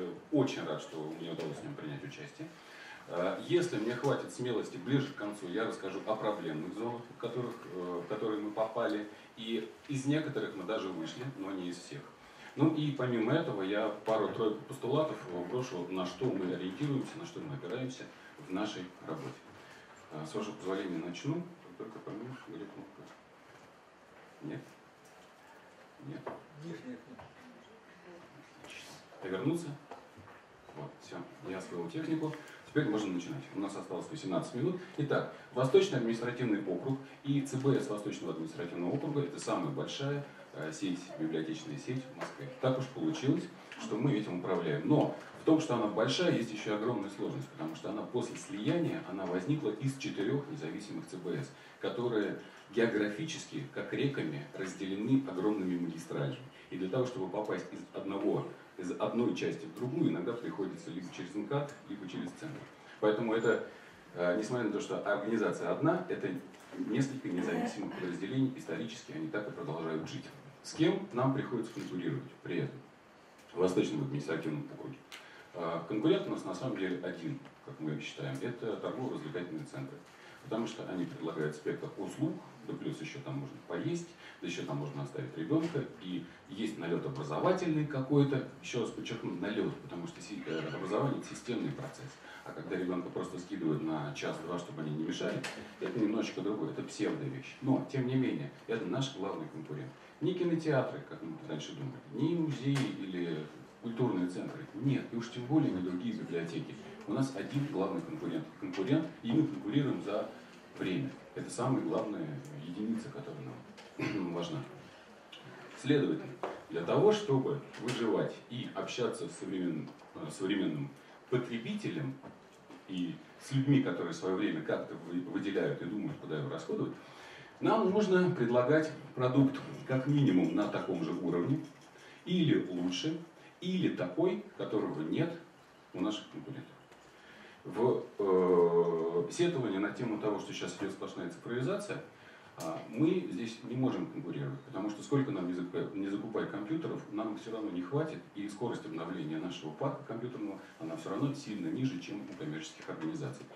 рад, что мне удалось в нем принять участие. Если мне хватит смелости, ближе к концу я расскажу о проблемных зонах, в которые мы попали. И из некоторых мы даже вышли, но не из всех. Ну и помимо этого я пару-тройку постулатов брошу, на что мы ориентируемся, на что мы опираемся в нашей работе. С вашего позволения начну, только пойму, где кнопка. Нет? Нет? Нет. Повернуться. Вот, все. Я освоил технику. Теперь можно начинать. У нас осталось 18 минут. Итак, Восточный административный округ и ЦБС Восточного административного округа – это самая большая сеть, библиотечная сеть в Москве. Так уж получилось, что мы этим управляем. Но в том, что она большая, есть еще огромная сложность, потому что она после слияния она возникла из 4 независимых ЦБС, которые географически, как реками, разделены огромными магистралями. И для того, чтобы попасть из одной части в другую, иногда приходится либо через МКАД, либо через центр. Поэтому это, несмотря на то, что организация одна, это несколько независимых подразделений, исторически они так и продолжают жить. С кем нам приходится конкурировать при этом в Восточном административном округе? Конкурент у нас на самом деле один, как мы считаем, это торгово-развлекательные центры. Потому что они предлагают спектр услуг, да плюс еще там можно поесть, да еще там можно оставить ребенка, и есть налет образовательный какой-то, еще раз подчеркну, налет, потому что образование – это системный процесс. А когда ребенка просто скидывают на час-два, чтобы они не мешали, это немножечко другое, это псевдо вещь. Но, тем не менее, это наш главный конкурент. Не кинотеатры, как мы раньше думали, не музеи или культурные центры, нет, и уж тем более не другие библиотеки. У нас один главный конкурент, и мы конкурируем за время. Это самая главная единица, которая нам важна. Следовательно, для того, чтобы выживать и общаться с современным потребителем и с людьми, которые свое время как-то выделяют и думают, куда его расходовать, нам нужно предлагать продукт как минимум на таком же уровне, или лучше, или такой, которого нет у наших конкурентов. В сетовании на тему того, что сейчас идет сплошная цифровизация, мы здесь не можем конкурировать, потому что сколько нам не закупай компьютеров, нам все равно не хватит, и скорость обновления нашего парка компьютерного, она все равно сильно ниже, чем у коммерческих организаций.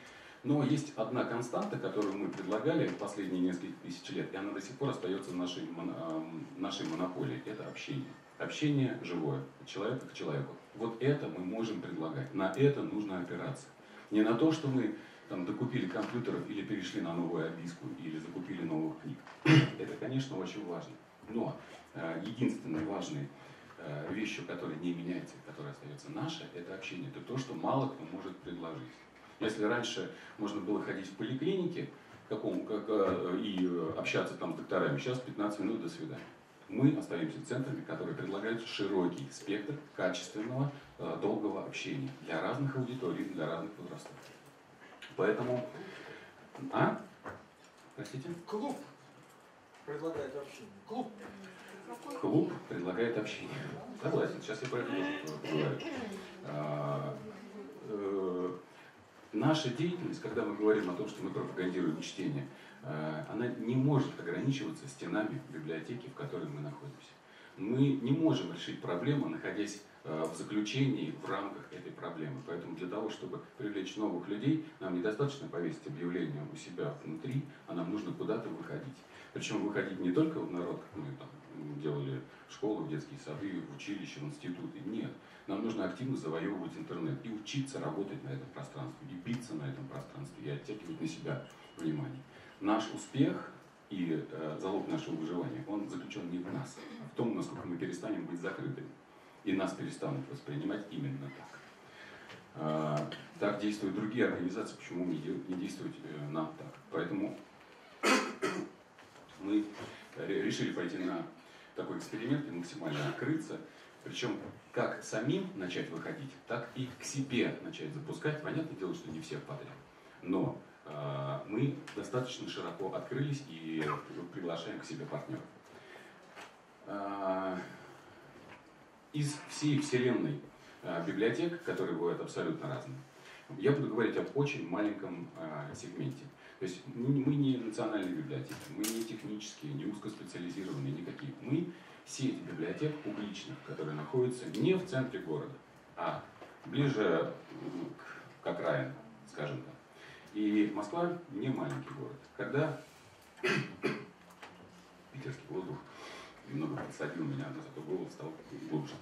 Но есть одна константа, которую мы предлагали последние несколько тысяч лет, и она до сих пор остается нашей монополией, это общение. Общение живое, от человека к человеку. Вот это мы можем предлагать, на это нужно опираться. Не на то, что мы там докупили компьютеров или перешли на новую обиску, или закупили новых книг. Это, конечно, очень важно. Но единственной важной вещью, которая не меняется, которая остается наша, это общение. Это то, что мало кто может предложить. Если раньше можно было ходить в поликлинике и общаться там с докторами, сейчас 15 минут, до свидания. Мы остаемся центрами, которые предлагают широкий спектр качественного, долгого общения для разных аудиторий, для разных возрастов. Поэтому... Простите? Клуб. предлагает общение. Клуб. Клуб предлагает общение. Согласен, сейчас я про это говорю. Наша деятельность, когда мы говорим о том, что мы пропагандируем чтение, она не может ограничиваться стенами библиотеки, в которой мы находимся. Мы не можем решить проблему, находясь в заключении в рамках этой проблемы. Поэтому для того, чтобы привлечь новых людей, нам недостаточно повесить объявление у себя внутри, а нам нужно куда-то выходить. Причем выходить не только в народ, как мы там делали школу, детские сады, училища, институты. Нет. Нам нужно активно завоевывать интернет и учиться работать на этом пространстве, и биться на этом пространстве, и оттягивать на себя внимание. Наш успех и залог нашего выживания, он заключен не в нас, а в том, насколько мы перестанем быть закрытыми. И нас перестанут воспринимать именно так. Так действуют другие организации, почему не действовать нам так. Поэтому мы решили пойти на такой эксперимент и максимально открыться. Причем как самим начать выходить, так и к себе начать запускать. Понятное дело, что не всех подряд. Но мы достаточно широко открылись и приглашаем к себе партнеров. Из всей вселенной библиотек, которые бывают абсолютно разные, я буду говорить об очень маленьком сегменте. То есть мы не национальные библиотеки, мы не технические, не узкоспециализированные никакие. Мы сеть библиотек публичных, которые находятся не в центре города, а ближе к окраинам, скажем так. И Москва не маленький город. Когда питерский воздух немного подсадил меня, но зато голос стал глубже.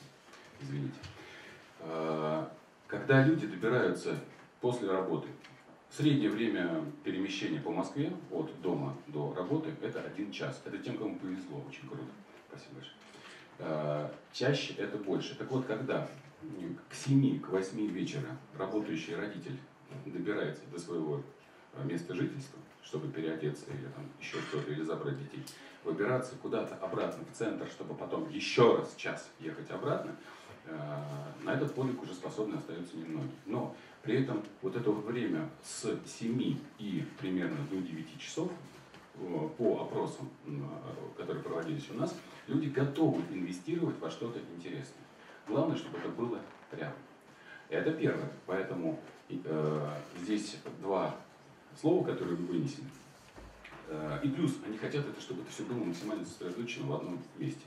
Извините. Когда люди добираются после работы, среднее время перемещения по Москве от дома до работы – это 1 час. Это тем, кому повезло, очень круто. Спасибо большое. Чаще это больше. Так вот, когда к 7-8 вечера работающий родитель добирается до своего места жительства, чтобы переодеться или там еще что-то, или забрать детей, выбираться куда-то обратно в центр, чтобы потом еще раз час ехать обратно, на этот подвиг уже способны остаются немногие. Но при этом вот это время с 7 и примерно до 9 часов, по опросам, которые проводились у нас, люди готовы инвестировать во что-то интересное. Главное, чтобы это было прямо. Это первое. Поэтому здесь 2 слова, которые вынесены. И плюс, они хотят, чтобы это все было максимально сосредоточено в одном месте.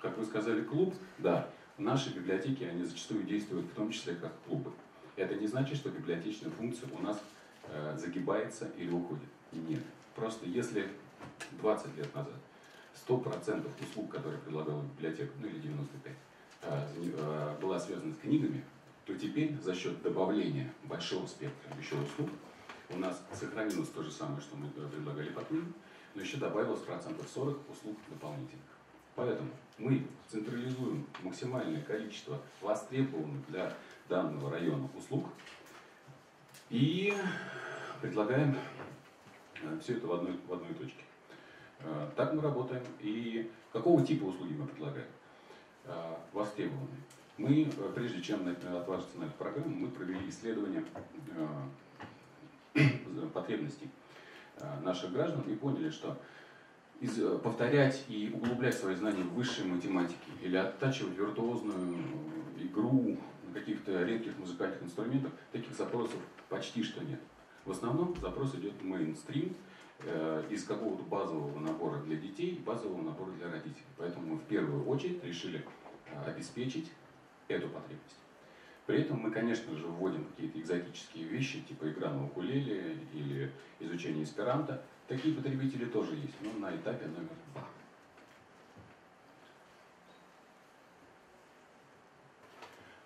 Как вы сказали, клуб, да, наши библиотеки, они зачастую действуют в том числе как клубы. Это не значит, что библиотечная функция у нас загибается или уходит. Нет. Просто если 20 лет назад 100% услуг, которые предлагала библиотека, ну или 95%, была связана с книгами, то теперь за счет добавления большого спектра еще услуг у нас сохранилось то же самое, что мы предлагали по книгам, но еще добавилось 40% услуг дополнительных. Поэтому мы централизуем максимальное количество востребованных для данного района услуг и предлагаем все это в одной точке. Так мы работаем. И какого типа услуги мы предлагаем? Востребованные. Мы, прежде чем отважиться на эту программу, мы провели исследование потребностей наших граждан и поняли, что повторять и углублять свои знания в высшей математике или оттачивать виртуозную игру на каких-то редких музыкальных инструментах, таких запросов почти что нет. В основном запрос идет мейнстрим из какого-то базового набора для детей, базового набора для родителей. Поэтому мы в первую очередь решили обеспечить эту потребность. При этом мы, конечно же, вводим какие-то экзотические вещи, типа игра на укулеле или изучение эсперанто. Такие потребители тоже есть, но на этапе номер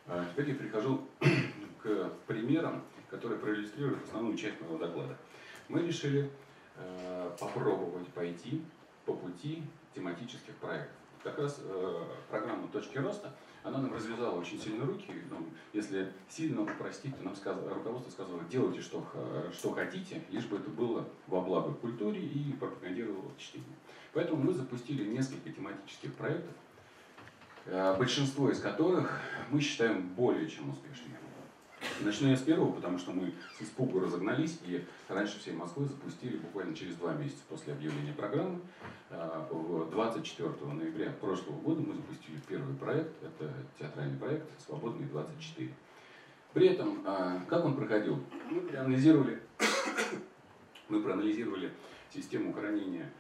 2. Теперь я прихожу к примерам, которые проиллюстрируют основную часть моего доклада. Мы решили попробовать пойти по пути тематических проектов. Как раз программа «Точки роста», она нам развязала очень сильно руки. Если сильно упростить, то нам руководство сказало, делайте что хотите, лишь бы это было во благо культуре и пропагандировало чтение. Поэтому мы запустили несколько тематических проектов, большинство из которых мы считаем более чем успешными. Начну я с первого, потому что мы с испугу разогнались, и раньше всей Москвы запустили буквально через 2 месяца после объявления программы. 24 ноября прошлого года мы запустили первый проект, это театральный проект «Свободные 24». При этом, как он проходил, мы проанализировали систему хранения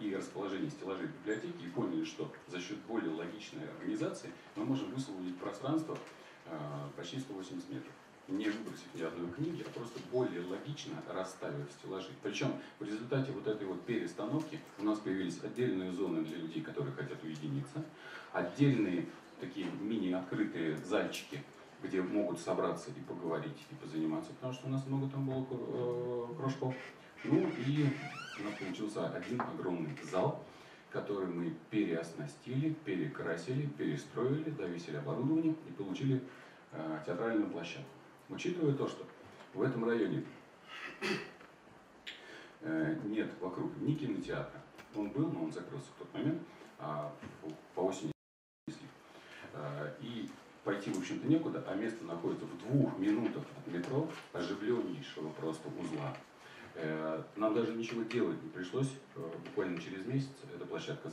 и расположения стеллажей библиотеки и поняли, что за счет более логичной организации мы можем высвободить пространство почти 180 метров, не выбросив ни одной книги, а просто более логично расставив стеллажи. Причем в результате вот этой вот перестановки у нас появились отдельные зоны для людей, которые хотят уединиться, отдельные такие мини-открытые зальчики, где могут собраться и поговорить, и позаниматься, потому что у нас много там было кружков. Ну и у нас получился один огромный зал, который мы переоснастили, перекрасили, перестроили, довесили оборудование и получили театральную площадку. Учитывая то, что в этом районе нет вокруг ни кинотеатра, он был, но он закрылся в тот момент, по осени. И пойти, в общем-то, некуда, а место находится в 2 минутах от метро, оживленнейшего просто узла. Нам даже ничего делать не пришлось, буквально через месяц эта площадка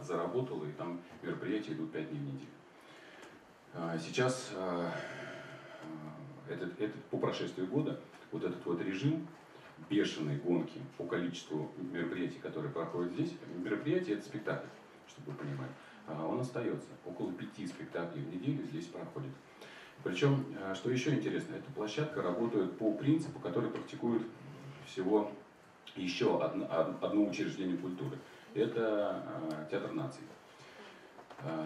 заработала, и там мероприятия идут 5 дней в неделю. Сейчас, по прошествию года, вот этот вот режим бешеной гонки по количеству мероприятий, которые проходят здесь, мероприятие — это спектакль, чтобы вы понимали, он остается. Около 5 спектаклей в неделю здесь проходит. Причем, что еще интересно, эта площадка работает по принципу, который практикует всего еще одно учреждение культуры. Это Театр наций.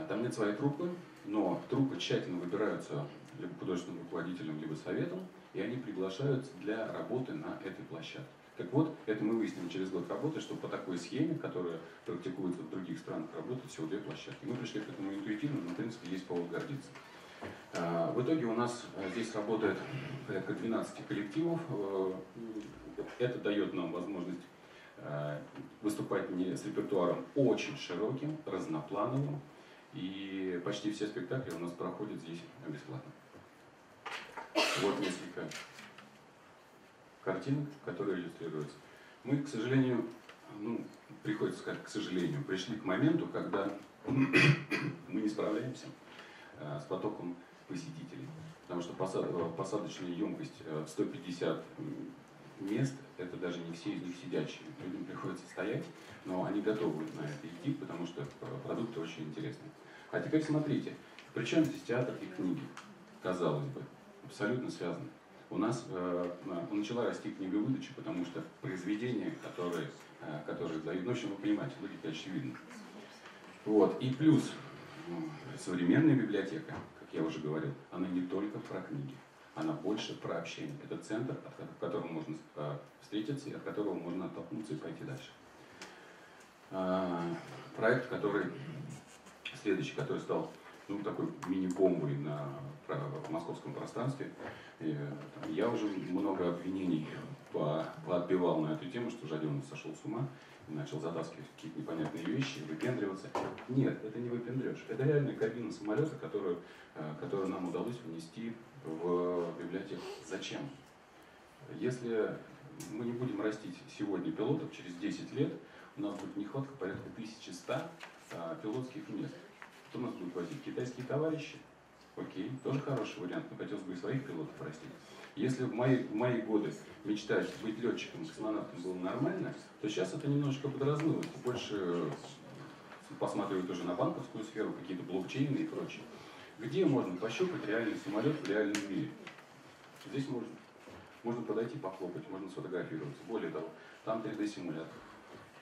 Там нет своей труппы, но труппы тщательно выбираются либо художественным руководителем, либо советом, и они приглашаются для работы на этой площадке. Так вот, это мы выясним через год работы, что по такой схеме, которая практикуется в других странах, работают всего 2 площадки. Мы пришли к этому интуитивно, но в принципе есть повод гордиться. В итоге у нас здесь работает порядка 12 коллективов. Это дает нам возможность выступать с репертуаром очень широким, разноплановым. И почти все спектакли у нас проходят здесь бесплатно. Вот несколько картинок, которые иллюстрируются. Мы, к сожалению, приходится сказать, к сожалению, пришли к моменту, когда мы не справляемся с потоком посетителей. Потому что посадочная емкость 150 мест, это даже не все из них сидящие. Людям приходится стоять, но они готовы на это идти, потому что продукты очень интересны. А теперь смотрите, причем здесь театр и книги, казалось бы, абсолютно связаны. У нас начала расти книговыдача, потому что произведения, которые дают, в общем, вы понимаете, логика очевидна. Вот. И плюс современная библиотека, как я уже говорил, она не только про книги, она больше про общение. Это центр, в котором можно встретиться и от которого можно оттолкнуться и пойти дальше. Проект, следующий, который стал такой мини-бомбой на московском пространстве. Я уже много обвинений поотбивал на эту тему, что Жаденов сошел с ума, начал затаскивать какие-то непонятные вещи, выпендриваться. Нет, это не выпендрешь. Это реальная кабина самолета, которую нам удалось внести в библиотеку. Зачем? Если мы не будем растить сегодня пилотов, через 10 лет у нас будет нехватка порядка 1100 пилотских мест. Кто нас будет возить? Китайские товарищи? Окей, тоже хороший вариант, но хотелось бы и своих пилотов растить. Если в мои годы мечтать быть летчиком, космонавтом было нормально, то сейчас это немножко подразмылось. Больше посматривают уже на банковскую сферу, какие-то блокчейны и прочее. Где можно пощупать реальный самолет в реальном мире? Здесь можно. Можно подойти, похлопать, можно сфотографироваться. Более того, там 3D-симулятор.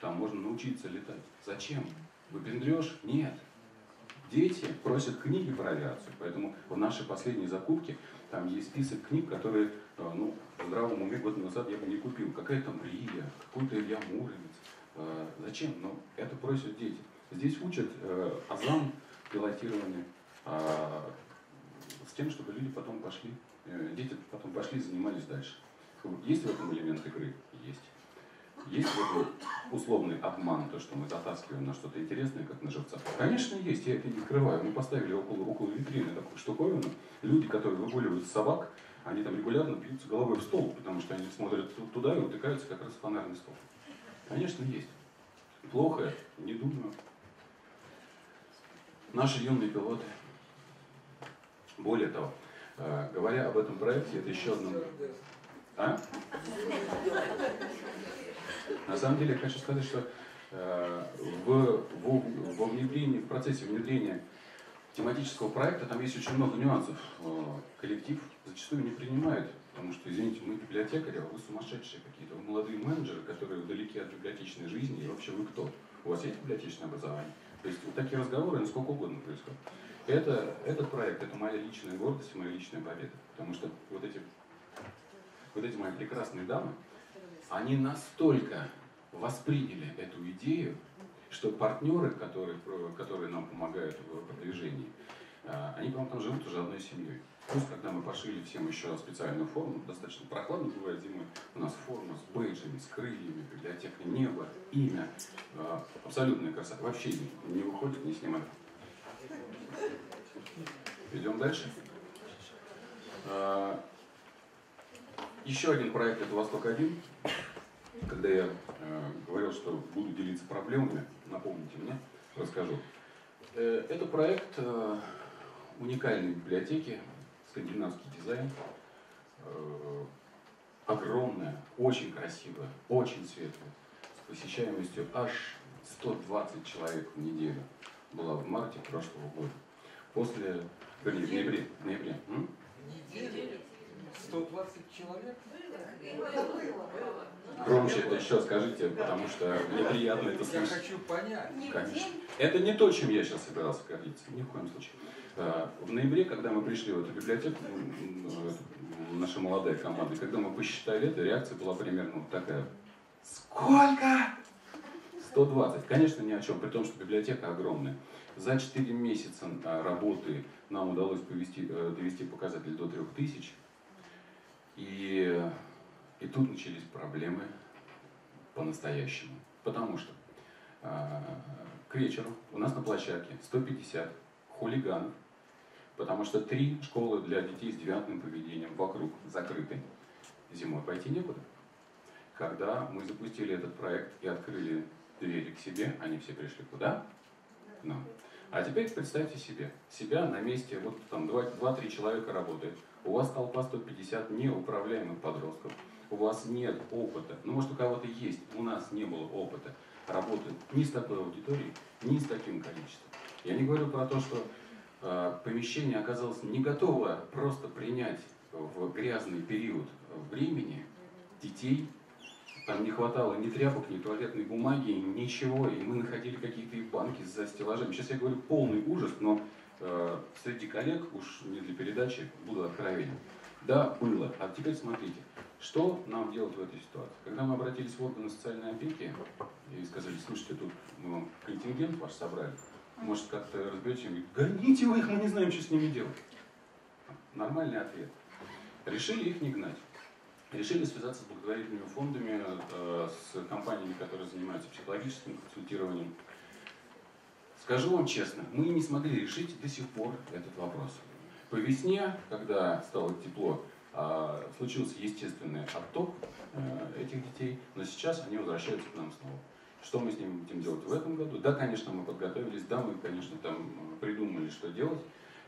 Там можно научиться летать. Зачем? Выпендрешь? Нет. Дети просят книги про авиацию, поэтому в нашей последней закупке там есть список книг, которые в здравом уме год назад я бы не купил. Какая там Рия, какой-то Илья Муромец. Зачем? Но это просят дети. Здесь учат азам пилотирования с тем, чтобы люди потом пошли, дети потом пошли и занимались дальше. Есть в этом элемент игры? Есть. Есть вот условный обман, то, что мы затаскиваем на что-то интересное, как на живца? Конечно, есть, я это не скрываю. Мы поставили около витрины такую штуковину. Люди, которые выгуливают собак, они там регулярно бьются головой в стол, потому что они смотрят туда и утыкаются как раз в фонарный стол. Конечно, есть. Плохо, не думаю. Наши юные пилоты. Более того, говоря об этом проекте, это еще одно... А? На самом деле, я хочу сказать, что в процессе внедрения тематического проекта там есть очень много нюансов. Коллектив зачастую не принимает, потому что, извините, мы библиотекари, а вы сумасшедшие какие-то. Вы молодые менеджеры, которые вдалеке от библиотечной жизни, и вообще вы кто? У вас есть библиотечное образование? То есть вот такие разговоры насколько угодно происходят. Этот проект — это моя личная гордость, моя личная победа, потому что вот эти мои прекрасные дамы, они настолько восприняли эту идею, что партнеры, которые нам помогают в продвижении, они, по-моему, там живут уже одной семьей. Плюс, когда мы пошили всем еще специальную форму, достаточно прохладно бывает зимой, у нас форма с бейджами, с крыльями, библиотека, небо, имя, абсолютная красота. Вообще не выходит, не снимает. Идем дальше. Еще один проект — это «Восток-1». Когда я говорил, что буду делиться проблемами, напомните мне, расскажу. Это проект уникальной библиотеки, скандинавский дизайн. Огромная, очень красивая, очень светлая, с посещаемостью аж 120 человек в неделю. Была в марте прошлого года. После... Вернее, в ноябре. В ноябре. 120 человек? Громче это еще скажите, потому что мне приятно это слышать. Я хочу понять. Конечно. Это не то, чем я сейчас собирался гордиться. Ни в коем случае. В ноябре, когда мы пришли в эту библиотеку, наша молодая команда, когда мы посчитали это, реакция была примерно вот такая. Сколько? 120. Конечно, ни о чем, при том, что библиотека огромная. За 4 месяца работы нам удалось довести показатель до 3000. И тут начались проблемы по-настоящему. Потому что к вечеру у нас на площадке 150 хулиганов, потому что 3 школы для детей с девиантным поведением вокруг закрыты. Зимой пойти некуда. Когда мы запустили этот проект и открыли двери к себе, они все пришли куда? К нам. А теперь представьте себе, себя на месте, вот там 2-3 человека работает. У вас толпа 150 неуправляемых подростков, у вас нет опыта, ну может у кого-то есть, у нас не было опыта работы ни с такой аудиторией, ни с таким количеством. Я не говорю про то, что помещение оказалось не готово просто принять в грязный период времени детей. Там не хватало ни тряпок, ни туалетной бумаги, ничего. И мы находили какие-то банки за стеллажами. Сейчас я говорю полный ужас, но среди коллег, уж не для передачи, буду откровенен. Да, было. А теперь смотрите, что нам делать в этой ситуации. Когда мы обратились в органы социальной опеки и сказали, слушайте, тут мы вам контингент ваш собрали, может как-то разберетесь, и говорят, гоните вы их, мы не знаем, что с ними делать. Нормальный ответ. Решили их не гнать. Решили связаться с благотворительными фондами, с компаниями, которые занимаются психологическим консультированием. Скажу вам честно, мы не смогли решить до сих пор этот вопрос. По весне, когда стало тепло, случился естественный отток этих детей, но сейчас они возвращаются к нам снова. Что мы с ними будем делать в этом году? Да, конечно, мы подготовились, да, мы, конечно, там придумали, что делать.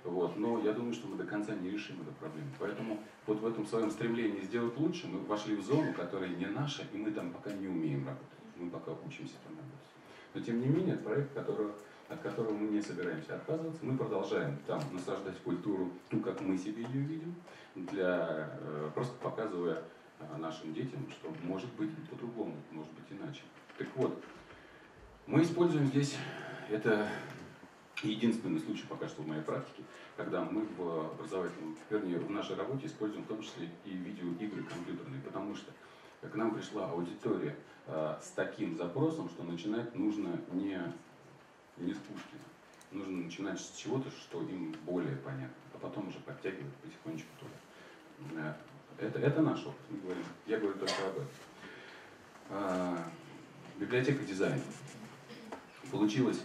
Вот, но я думаю, что мы до конца не решим эту проблему. Поэтому вот в этом своем стремлении сделать лучше мы вошли в зону, которая не наша, и мы там пока не умеем работать. Мы пока учимся там работать. Но тем не менее, это проект, от которого мы не собираемся отказываться. Мы продолжаем там насаждать культуру, ту, как мы себе ее видим, просто показывая нашим детям, что может быть по-другому, может быть иначе. Так вот, мы используем здесь это... Единственный случай пока что в моей практике, когда мы в нашей работе используем в том числе и видеоигры компьютерные, потому что к нам пришла аудитория с таким запросом, что начинать нужно не с Пушкина. Нужно начинать с чего-то, что им более понятно, а потом уже подтягивать потихонечку туда. Это наш опыт, мы говорим. Я говорю только об этом. библиотека дизайна. Получилось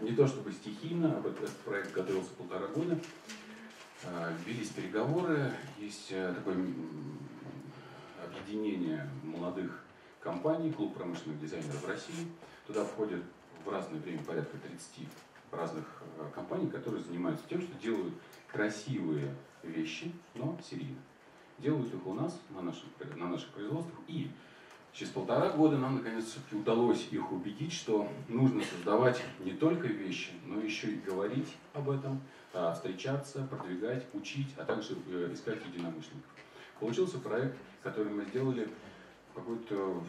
не то чтобы стихийно, об этот проект готовился полтора года, велись переговоры, есть такое объединение молодых компаний, клуб промышленных дизайнеров России. Туда входят в разное время порядка 30 разных компаний, которые занимаются тем, что делают красивые вещи, но серийно. Делают их у нас, на наших производствах. И через полтора года нам, наконец, все-таки удалось их убедить, что нужно создавать не только вещи, но еще и говорить об этом, встречаться, продвигать, учить, а также искать единомышленников. Получился проект, который мы сделали какой-то,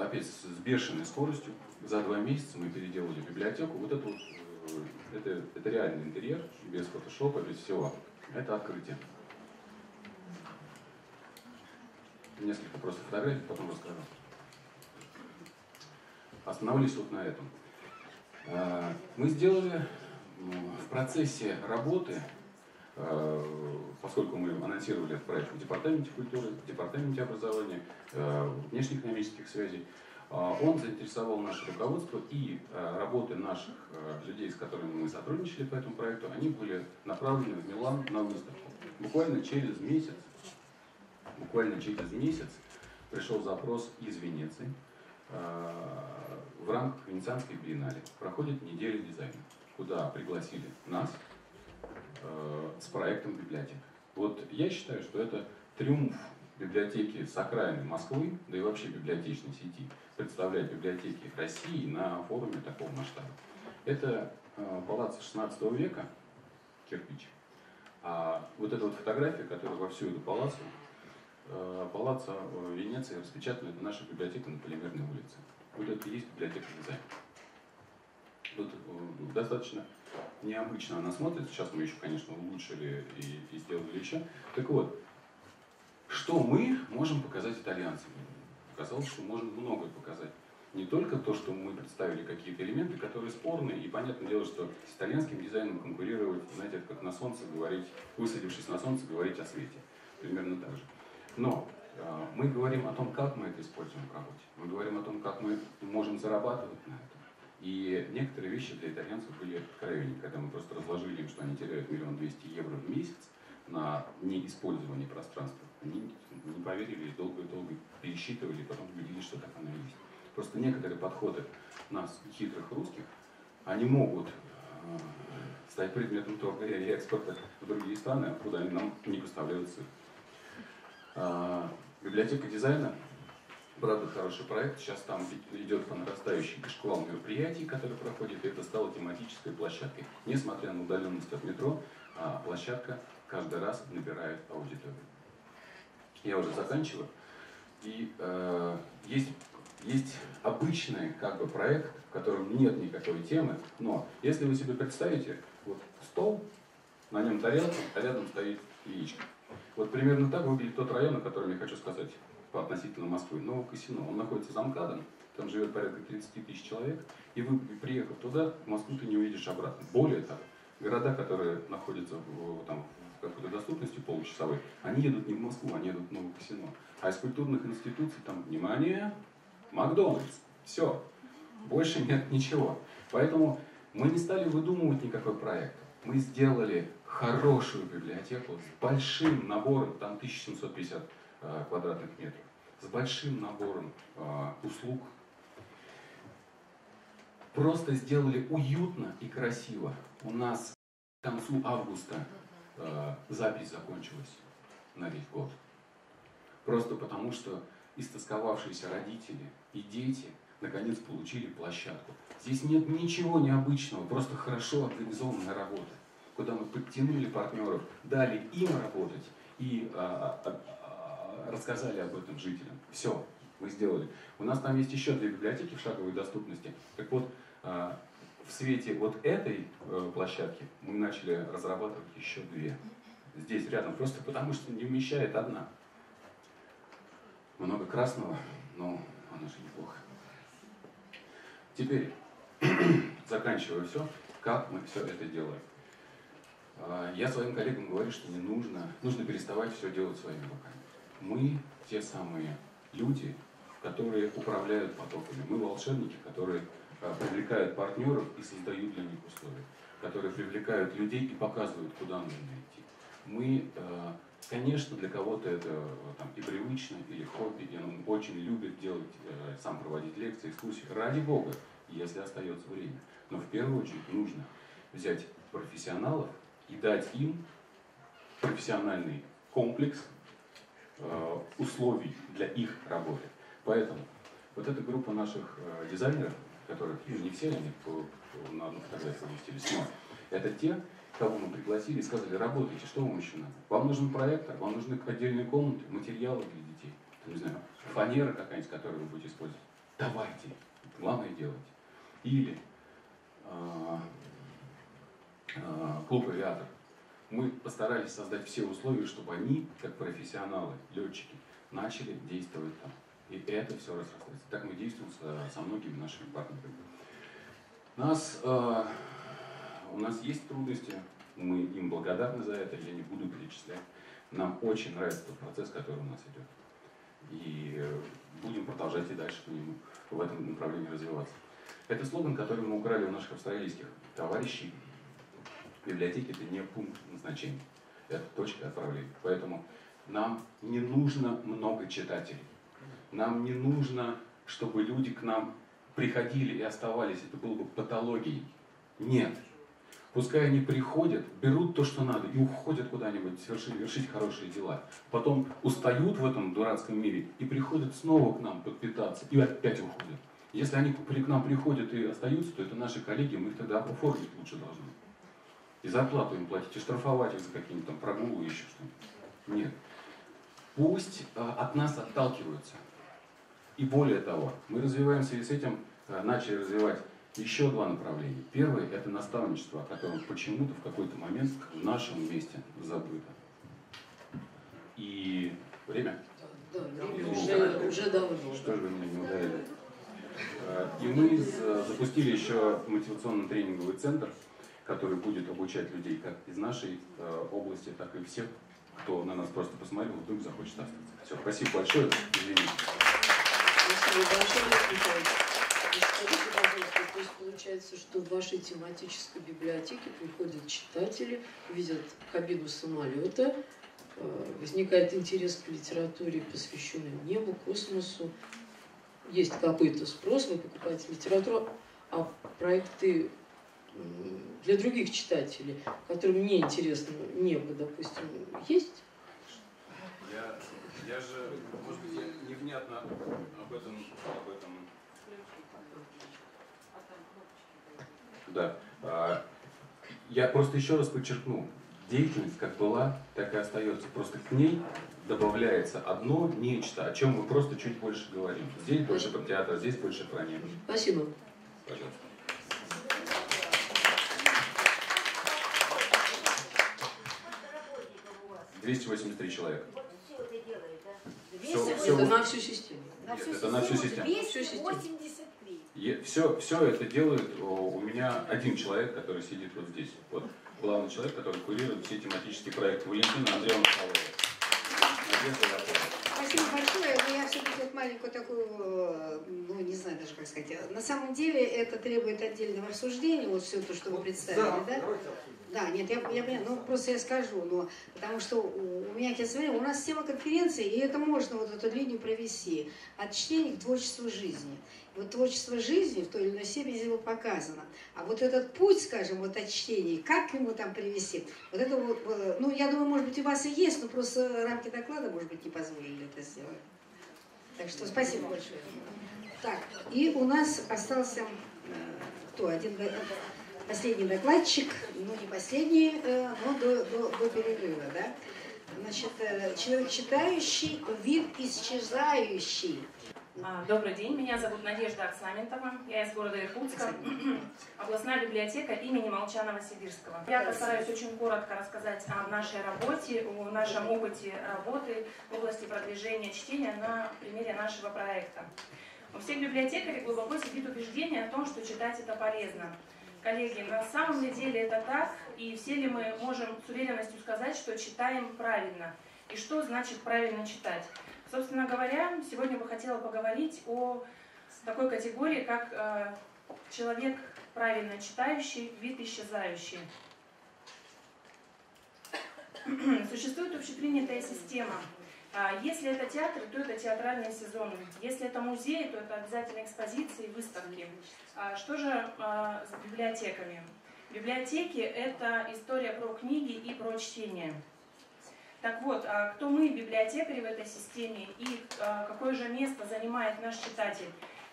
опять, с бешеной скоростью. За 2 месяца мы переделали библиотеку. Вот это, это реальный интерьер, без фотошопа, без всего. Это открытие. Несколько просто фотографий, потом расскажу. Остановлюсь вот на этом. Мы сделали в процессе работы, поскольку мы анонсировали этот проект в Департаменте культуры, в Департаменте образования, внешнеэкономических связей, он заинтересовал наше руководство, и работы наших людей, с которыми мы сотрудничали по этому проекту, они были направлены в Милан на выставку. Буквально через месяц пришел запрос из Венеции. В рамках Венецианской биеннале проходит неделя дизайна, куда пригласили нас с проектом библиотек. Вот я считаю, что это триумф библиотеки с окраины Москвы, да и вообще библиотечной сети, представлять библиотеки России на форуме такого масштаба. Это палац 16 века, кирпич. А вот эта вот фотография, которая во всю эту палаццо Венеции распечатана на нашу библиотеку на Полимерной улице. Вот это и есть библиотека дизайна. Тут достаточно необычно она смотрится. Сейчас мы еще, конечно, улучшили и сделали еще. Так вот, что мы можем показать итальянцам? Оказалось, что можем многое показать. Не только то, что мы представили какие-то элементы, которые спорные, и понятное дело, что с итальянским дизайном конкурировать, знаете, это как на солнце говорить, высадившись на солнце, говорить о свете. Примерно так же. Но мы говорим о том, как мы это используем в работе. Мы говорим о том, как мы можем зарабатывать на этом. И некоторые вещи для итальянцев были откровенны, когда мы просто разложили им, что они теряют 1 200 000 евро в месяц на неиспользование пространства. Они не поверили и долго-долго пересчитывали, и потом убедились, что так оно и есть. Просто некоторые подходы нас, хитрых русских, они могут стать предметом торга и экспорта в другие страны, откуда они нам не поставляют сыр. Библиотека дизайна, правда, хороший проект. Сейчас там идет по нарастающей шквал мероприятий, которые проходят, и это стало тематической площадкой. Несмотря на удаленность от метро, площадка каждый раз набирает аудиторию. Я уже заканчиваю. И есть обычный как бы проект, в котором нет никакой темы, но если вы себе представите, вот стол, на нем тарелка, а рядом стоит яичко. Вот примерно так выглядит тот район, о котором я хочу сказать относительно Москвы, Новый Косино. Он находится за МКАДом, там живет порядка 30 000 человек, и вы, приехав туда, Москву ты не увидишь обратно. Более того, города, которые находятся в какой-то доступности получасовой, они едут не в Москву, они едут в Новый Косино. А из культурных институций там, внимание, Макдональдс, все, больше нет ничего. Поэтому мы не стали выдумывать никакой проект. Мы сделали хорошую библиотеку с большим набором, там 1750 квадратных метров, с большим набором услуг. Просто сделали уютно и красиво. У нас к концу августа запись закончилась на весь год. Просто потому, что истосковавшиеся родители и дети наконец получили площадку. Здесь нет ничего необычного, просто хорошо организованная работа, куда мы подтянули партнеров, дали им работать и рассказали об этом жителям. Все, мы сделали. У нас там есть еще 2 библиотеки в шаговой доступности. Так вот, в свете вот этой площадки мы начали разрабатывать еще 2. Здесь рядом, просто потому что не вмещает одна. Много красного, но оно же неплохо. Теперь, заканчиваю все, как мы все это делаем. Я своим коллегам говорю, что не нужно переставать все делать своими руками. Мы те самые люди, которые управляют потоками. Мы волшебники, которые привлекают партнеров и создают для них условия, которые привлекают людей и показывают, куда нужно идти. Мы, конечно, для кого-то это там, и привычно, или хобби, и он очень любит делать, сам проводить лекции, экскурсии. Ради бога, если остается время. Но в первую очередь нужно взять профессионалов и дать им профессиональный комплекс условий для их работы. Поэтому вот эта группа наших дизайнеров, которых не все, они на одну фотографию поместились, но это те, кого мы пригласили и сказали, работайте, что вам еще надо? Вам нужен проектор, вам нужны отдельные комнаты, материалы для детей, не знаю, фанера какая-нибудь, которую вы будете использовать. Давайте, главное делайте. Или клуб «Авиатор». Мы постарались создать все условия, чтобы они, как профессионалы, летчики, начали действовать там. И это все разрослось. Так мы действуем со многими нашими партнерами. У нас есть трудности, мы им благодарны за это, я не буду перечислять. Нам очень нравится тот процесс, который у нас идет. И будем продолжать и дальше в этом направлении развиваться. Это слоган, который мы украли у наших австралийских товарищей. Библиотеки — это не пункт назначения, это точка отправления. Поэтому нам не нужно много читателей. Нам не нужно, чтобы люди к нам приходили и оставались. Это было бы патологией. Нет. Пускай они приходят, берут то, что надо, и уходят куда-нибудь вершить хорошие дела. Потом устают в этом дурацком мире и приходят снова к нам подпитаться, и опять уходят. Если они к нам приходят и остаются, то это наши коллеги, мы их тогда оформить лучше должны. И зарплату им платить, и штрафовать их за какие-нибудь там прогулы, еще что-нибудь. Нет. Пусть от нас отталкиваются. И более того, мы развиваемся и с этим начали развивать еще два направления. Первое – это наставничество, о котором почему-то в какой-то момент в нашем месте забыто. И время? Да, время уже давно. Что же вы меня не ударили? И мы запустили еще мотивационно-тренинговый центр, который будет обучать людей как из нашей области, так и всех, кто на нас просто посмотрел, вдруг захочет остаться. Все, спасибо большое. Извините. Спасибо большое, Олег Михайлович. Скажите, пожалуйста, то есть получается, что в вашей тематической библиотеке приходят читатели, видят кабину самолета, возникает интерес к литературе, посвященной небу, космосу. Есть какой-то спрос, вы покупаете литературу, а проекты для других читателей, которым не интересно небо, допустим, есть? Я же, может быть, я невнятно об этом. Да. Я просто еще раз подчеркну. Деятельность как была, так и остается. Просто к ней добавляется одно нечто, о чем мы просто чуть больше говорим. Здесь больше про театр, здесь больше про небо. Спасибо. Пожалуйста. — 283 человека. — Вот все это делает, да? Все, это на всю систему. — На всю систему. — 283. — Все это делает у меня один человек, который сидит вот здесь. Вот главный человек, который курирует все тематические проекты. Валентина Александровна Бородина. — Спасибо большое. Но я все-таки вот маленькую такую, ну не знаю даже как сказать. На самом деле это требует отдельного обсуждения, вот все то, что вы представили, да? Да, нет, я понимаю, ну просто я скажу, но потому что у меня, я смотрю, у нас тема конференции, и это можно вот эту линию провести. От чтения к творчеству жизни. Вот творчество жизни в той или иной степени его показано. А вот этот путь, скажем, вот от чтения, как к нему там привести, вот это вот, ну я думаю, может быть, у вас и есть, но просто рамки доклада, может быть, не позволили это сделать. Так что спасибо большое. Так, и у нас остался кто? Последний докладчик, ну не последний, но до перерыва, да? Значит, человек читающий, вид исчезающий. Добрый день, меня зовут Надежда Аксаментова, я из города Иркутска, областная библиотека имени Молчанова-Сибирского. Я постараюсь очень коротко рассказать о нашей работе, о нашем опыте работы в области продвижения чтения на примере нашего проекта. У всех библиотекарей глубоко сидит убеждение о том, что читать это полезно. Коллеги, на самом ли деле это так, и все ли мы можем с уверенностью сказать, что читаем правильно, и что значит правильно читать? Собственно говоря, сегодня бы хотела поговорить о такой категории, как человек правильно читающий, вид исчезающий. Существует общепринятая система. Если это театр, то это театральные сезоны. Если это музей, то это обязательно экспозиции и выставки. Что же с библиотеками? Библиотеки – это история про книги и про чтение. Так вот, кто мы, библиотекари, в этой системе, и какое же место занимает наш читатель,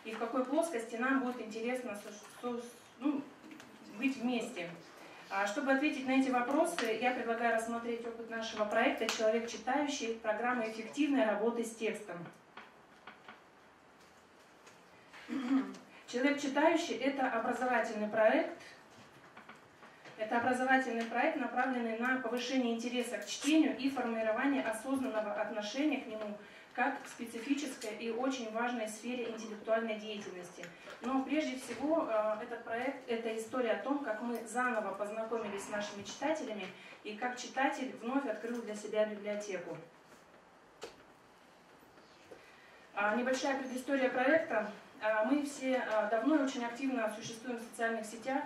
и в какой плоскости нам будет интересно быть вместе. Чтобы ответить на эти вопросы, я предлагаю рассмотреть опыт нашего проекта «Человек читающий», программы эффективной работы с текстом. «Человек читающий» — это образовательный проект, направленный на повышение интереса к чтению и формирование осознанного отношения к нему как к специфической и очень важной сфере интеллектуальной деятельности. Но прежде всего этот проект – это история о том, как мы заново познакомились с нашими читателями и как читатель вновь открыл для себя библиотеку. Небольшая предыстория проекта. Мы все давно и очень активно существуем в социальных сетях,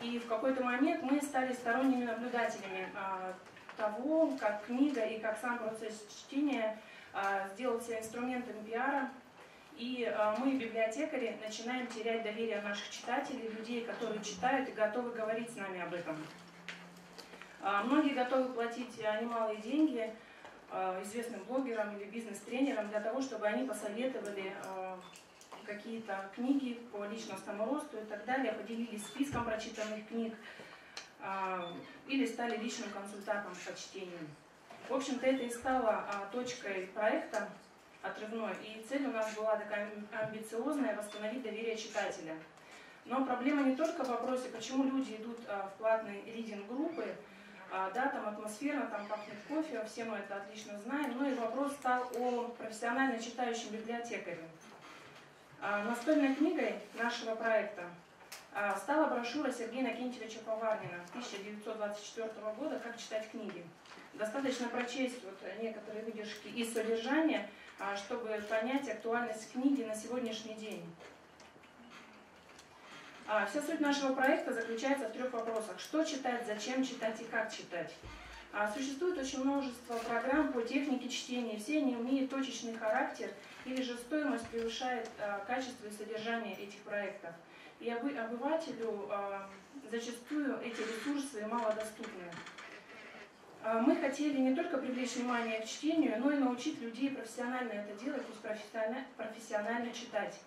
и в какой-то момент мы стали сторонними наблюдателями того, как книга и как сам процесс чтения сделал себя инструментом пиара, и мы, библиотекари, начинаем терять доверие наших читателей, людей, которые читают и готовы говорить с нами об этом. Многие готовы платить немалые деньги известным блогерам или бизнес-тренерам для того, чтобы они посоветовали какие-то книги по личностному росту и так далее, поделились списком прочитанных книг или стали личным консультантом по чтению. В общем-то, это и стало точкой проекта отрывной, и цель у нас была такая амбициозная – восстановить доверие читателя. Но проблема не только в вопросе, почему люди идут в платные ридинг-группы, да, там атмосферно, там пахнет кофе, все мы это отлично знаем, но и вопрос стал о профессионально читающем библиотекаре. Настольной книгой нашего проекта стала брошюра Сергея Накентьевича Поварнина 1924 года «Как читать книги». Достаточно прочесть вот некоторые выдержки из содержания, чтобы понять актуальность книги на сегодняшний день. Вся суть нашего проекта заключается в трех вопросах. Что читать, зачем читать и как читать? Существует очень множество программ по технике чтения. Все они имеют точечный характер или же стоимость превышает качество и содержание этих проектов. И обывателю зачастую эти ресурсы малодоступны. Мы хотели не только привлечь внимание к чтению, но и научить людей профессионально это делать, то есть профессионально читать.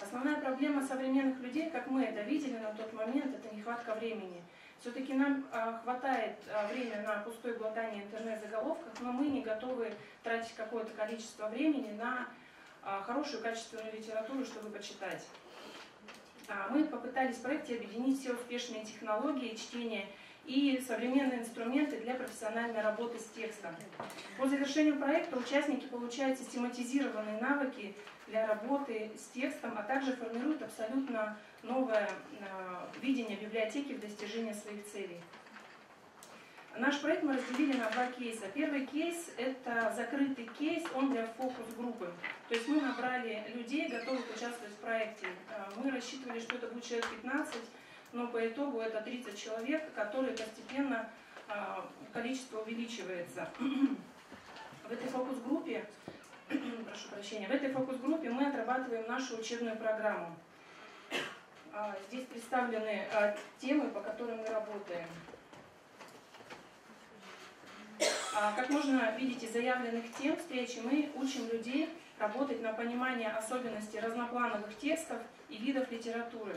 Основная проблема современных людей, как мы это видели на тот момент, это нехватка времени. Все-таки нам хватает времени на пустое глотание интернет-заголовков, но мы не готовы тратить какое-то количество времени на хорошую качественную литературу, чтобы почитать. Мы попытались в проекте объединить все успешные технологии чтения и современные инструменты для профессиональной работы с текстом. По завершению проекта участники получают систематизированные навыки для работы с текстом, а также формируют абсолютно новое видение библиотеки в достижении своих целей. Наш проект мы разделили на два кейса. Первый кейс – это закрытый кейс, он для фокус-группы. То есть мы набрали людей, готовых участвовать в проекте. Мы рассчитывали, что это будет человек 15, но по итогу это 30 человек, которые постепенно количество увеличивается. В этой фокус-группе, прошу прощения, в этой фокус-группе мы отрабатываем нашу учебную программу. Здесь представлены темы, по которым мы работаем. Как можно видеть из заявленных тем встречи, мы учим людей работать на понимание особенностей разноплановых текстов и видов литературы.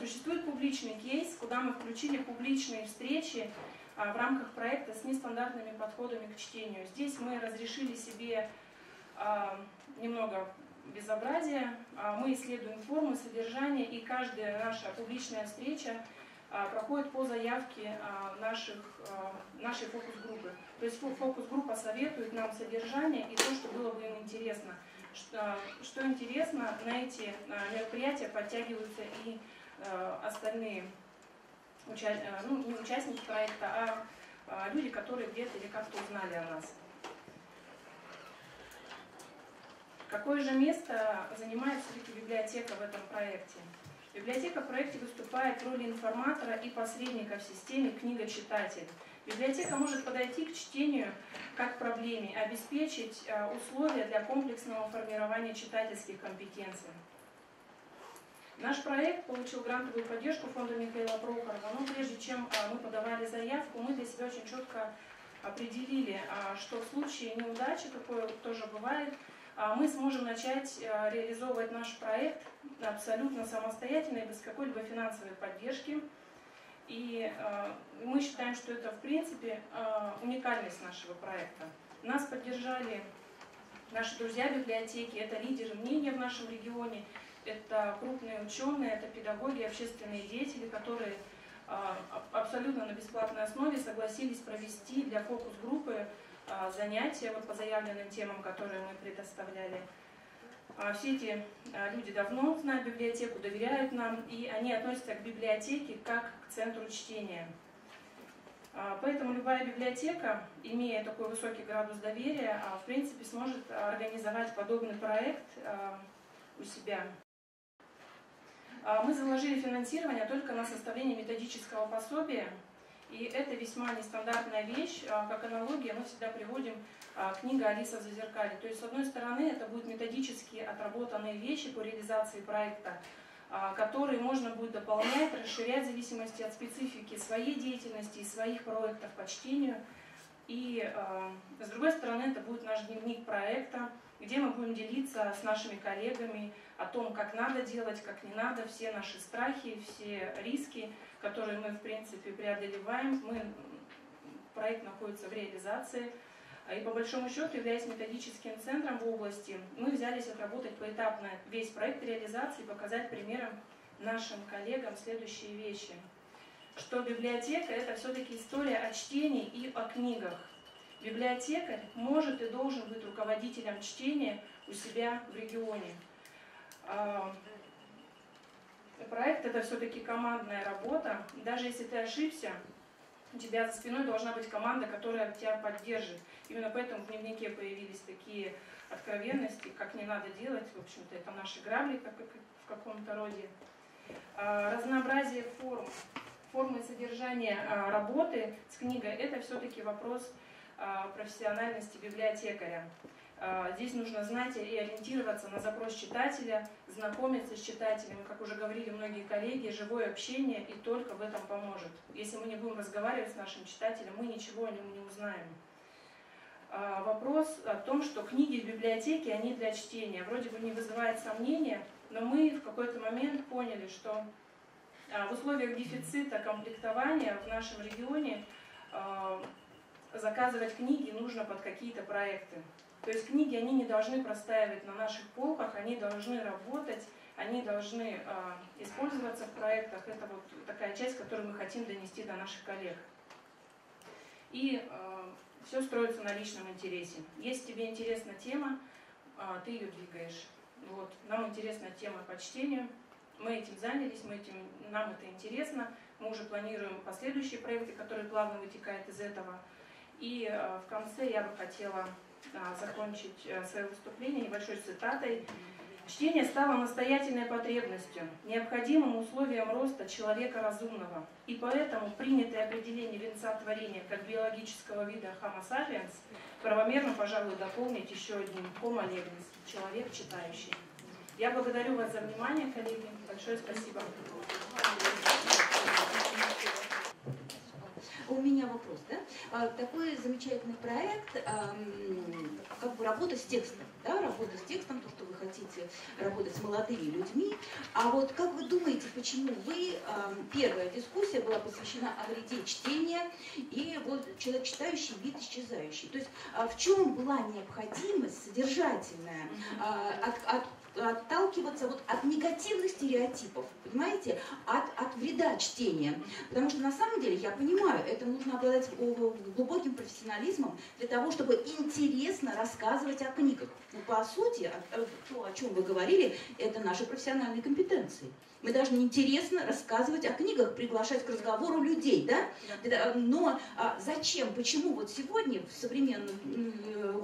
Существует публичный кейс, куда мы включили публичные встречи в рамках проекта с нестандартными подходами к чтению. Здесь мы разрешили себе немного безобразия, мы исследуем формы, содержание, и каждая наша публичная встреча проходит по заявке нашей фокус-группы. То есть фокус-группа советует нам содержание и то, что было бы им интересно. Что интересно, на эти мероприятия подтягиваются и остальные не участники проекта, а люди, которые где-то или как-то узнали о нас. Какое же место занимает все-таки библиотека в этом проекте? Библиотека в проекте выступает в роли информатора и посредника в системе «Книга-читатель». Библиотека может подойти к чтению как к проблеме, обеспечить условия для комплексного формирования читательских компетенций. Наш проект получил грантовую поддержку фонда Михаила Прохорова, но прежде чем мы подавали заявку, мы для себя очень четко определили, что в случае неудачи, какое тоже бывает, мы сможем начать реализовывать наш проект абсолютно самостоятельно и без какой-либо финансовой поддержки. И мы считаем, что это, в принципе, уникальность нашего проекта. Нас поддержали наши друзья библиотеки, это лидеры мнения в нашем регионе, это крупные ученые, это педагоги, общественные деятели, которые абсолютно на бесплатной основе согласились провести для фокус-группы занятия вот по заявленным темам, которые мы предоставляли. Все эти люди давно знают библиотеку, доверяют нам, и они относятся к библиотеке как к центру чтения. Поэтому любая библиотека, имея такой высокий градус доверия, в принципе сможет организовать подобный проект у себя. Мы заложили финансирование только на составление методического пособия, и это весьма нестандартная вещь. Как аналогия мы всегда приводим книгу «Алиса в зазеркалье». То есть, с одной стороны, это будут методически отработанные вещи по реализации проекта, которые можно будет дополнять, расширять в зависимости от специфики своей деятельности и своих проектов по чтению. И, с другой стороны, это будет наш дневник проекта, где мы будем делиться с нашими коллегами о том, как надо делать, как не надо, все наши страхи, все риски, которые мы, в принципе, преодолеваем. Проект находится в реализации. И, по большому счету, являясь методическим центром в области, мы взялись отработать поэтапно весь проект реализации и показать примером нашим коллегам следующие вещи. Что библиотека – это все-таки история о чтении и о книгах. Библиотекарь может и должен быть руководителем чтения у себя в регионе. Проект – это все-таки командная работа. Даже если ты ошибся, у тебя за спиной должна быть команда, которая тебя поддержит. Именно поэтому в дневнике появились такие откровенности, как не надо делать. В общем-то, это наши грабли в каком-то роде. Разнообразие форм. Формы и содержание работы с книгой – это все-таки вопрос профессиональности библиотекаря. Здесь нужно знать и ориентироваться на запрос читателя, знакомиться с читателем, как уже говорили многие коллеги, живое общение и только в этом поможет. Если мы не будем разговаривать с нашим читателем, мы ничего о нем не узнаем. Вопрос о том, что книги в библиотеке, они для чтения. Вроде бы не вызывает сомнения, но мы в какой-то момент поняли, что в условиях дефицита комплектования в нашем регионе заказывать книги нужно под какие-то проекты. То есть книги, они не должны простаивать на наших полках, они должны работать, они должны использоваться в проектах. Это вот такая часть, которую мы хотим донести до наших коллег. И все строится на личном интересе. Если тебе интересна тема, ты ее двигаешь. Вот. Нам интересна тема по чтению. Мы этим занялись, нам это интересно, мы уже планируем последующие проекты, которые плавно вытекают из этого. И в конце я бы хотела закончить свое выступление небольшой цитатой. «Чтение стало настоятельной потребностью, необходимым условием роста человека разумного, и поэтому принятое определение венца творения как биологического вида Homo sapiens правомерно, пожалуй, дополнить еще одним Homo sapiens – человек читающий». Я благодарю вас за внимание, коллеги. Большое спасибо. У меня вопрос, да? Такой замечательный проект, как бы работа с текстом, да? Работа с текстом, то, что вы хотите работать с молодыми людьми. А вот как вы думаете, почему вы, первая дискуссия была посвящена о вреде чтения и вот человек читающий, вид исчезающий. То есть в чем была необходимость содержательная отталкиваться вот от негативных стереотипов, понимаете, от вреда чтения. Потому что на самом деле, я понимаю, это нужно обладать глубоким профессионализмом для того, чтобы интересно рассказывать о книгах. Но по сути, то, о чем вы говорили, это наши профессиональные компетенции. Мы должны интересно рассказывать о книгах, приглашать к разговору людей, да? Но зачем, почему вот сегодня в современных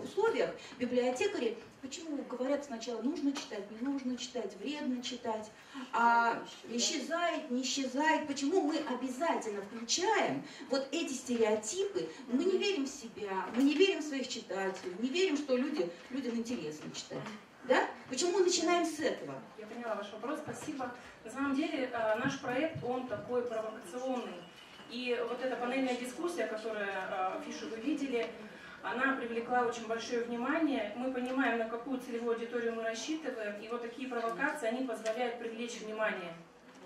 условиях библиотекари Почему говорят сначала, нужно читать, не нужно читать, вредно читать, а исчезает, не исчезает. Почему мы обязательно включаем вот эти стереотипы? Мы не верим в себя, мы не верим в своих читателей, не верим, что людям интересно читать. Да? Почему мы начинаем с этого? Я поняла ваш вопрос, спасибо. На самом деле наш проект, он такой провокационный. И вот эта панельная дискуссия, которую фишу вы видели, она привлекла очень большое внимание. Мы понимаем, на какую целевую аудиторию мы рассчитываем. И вот такие провокации, они позволяют привлечь внимание.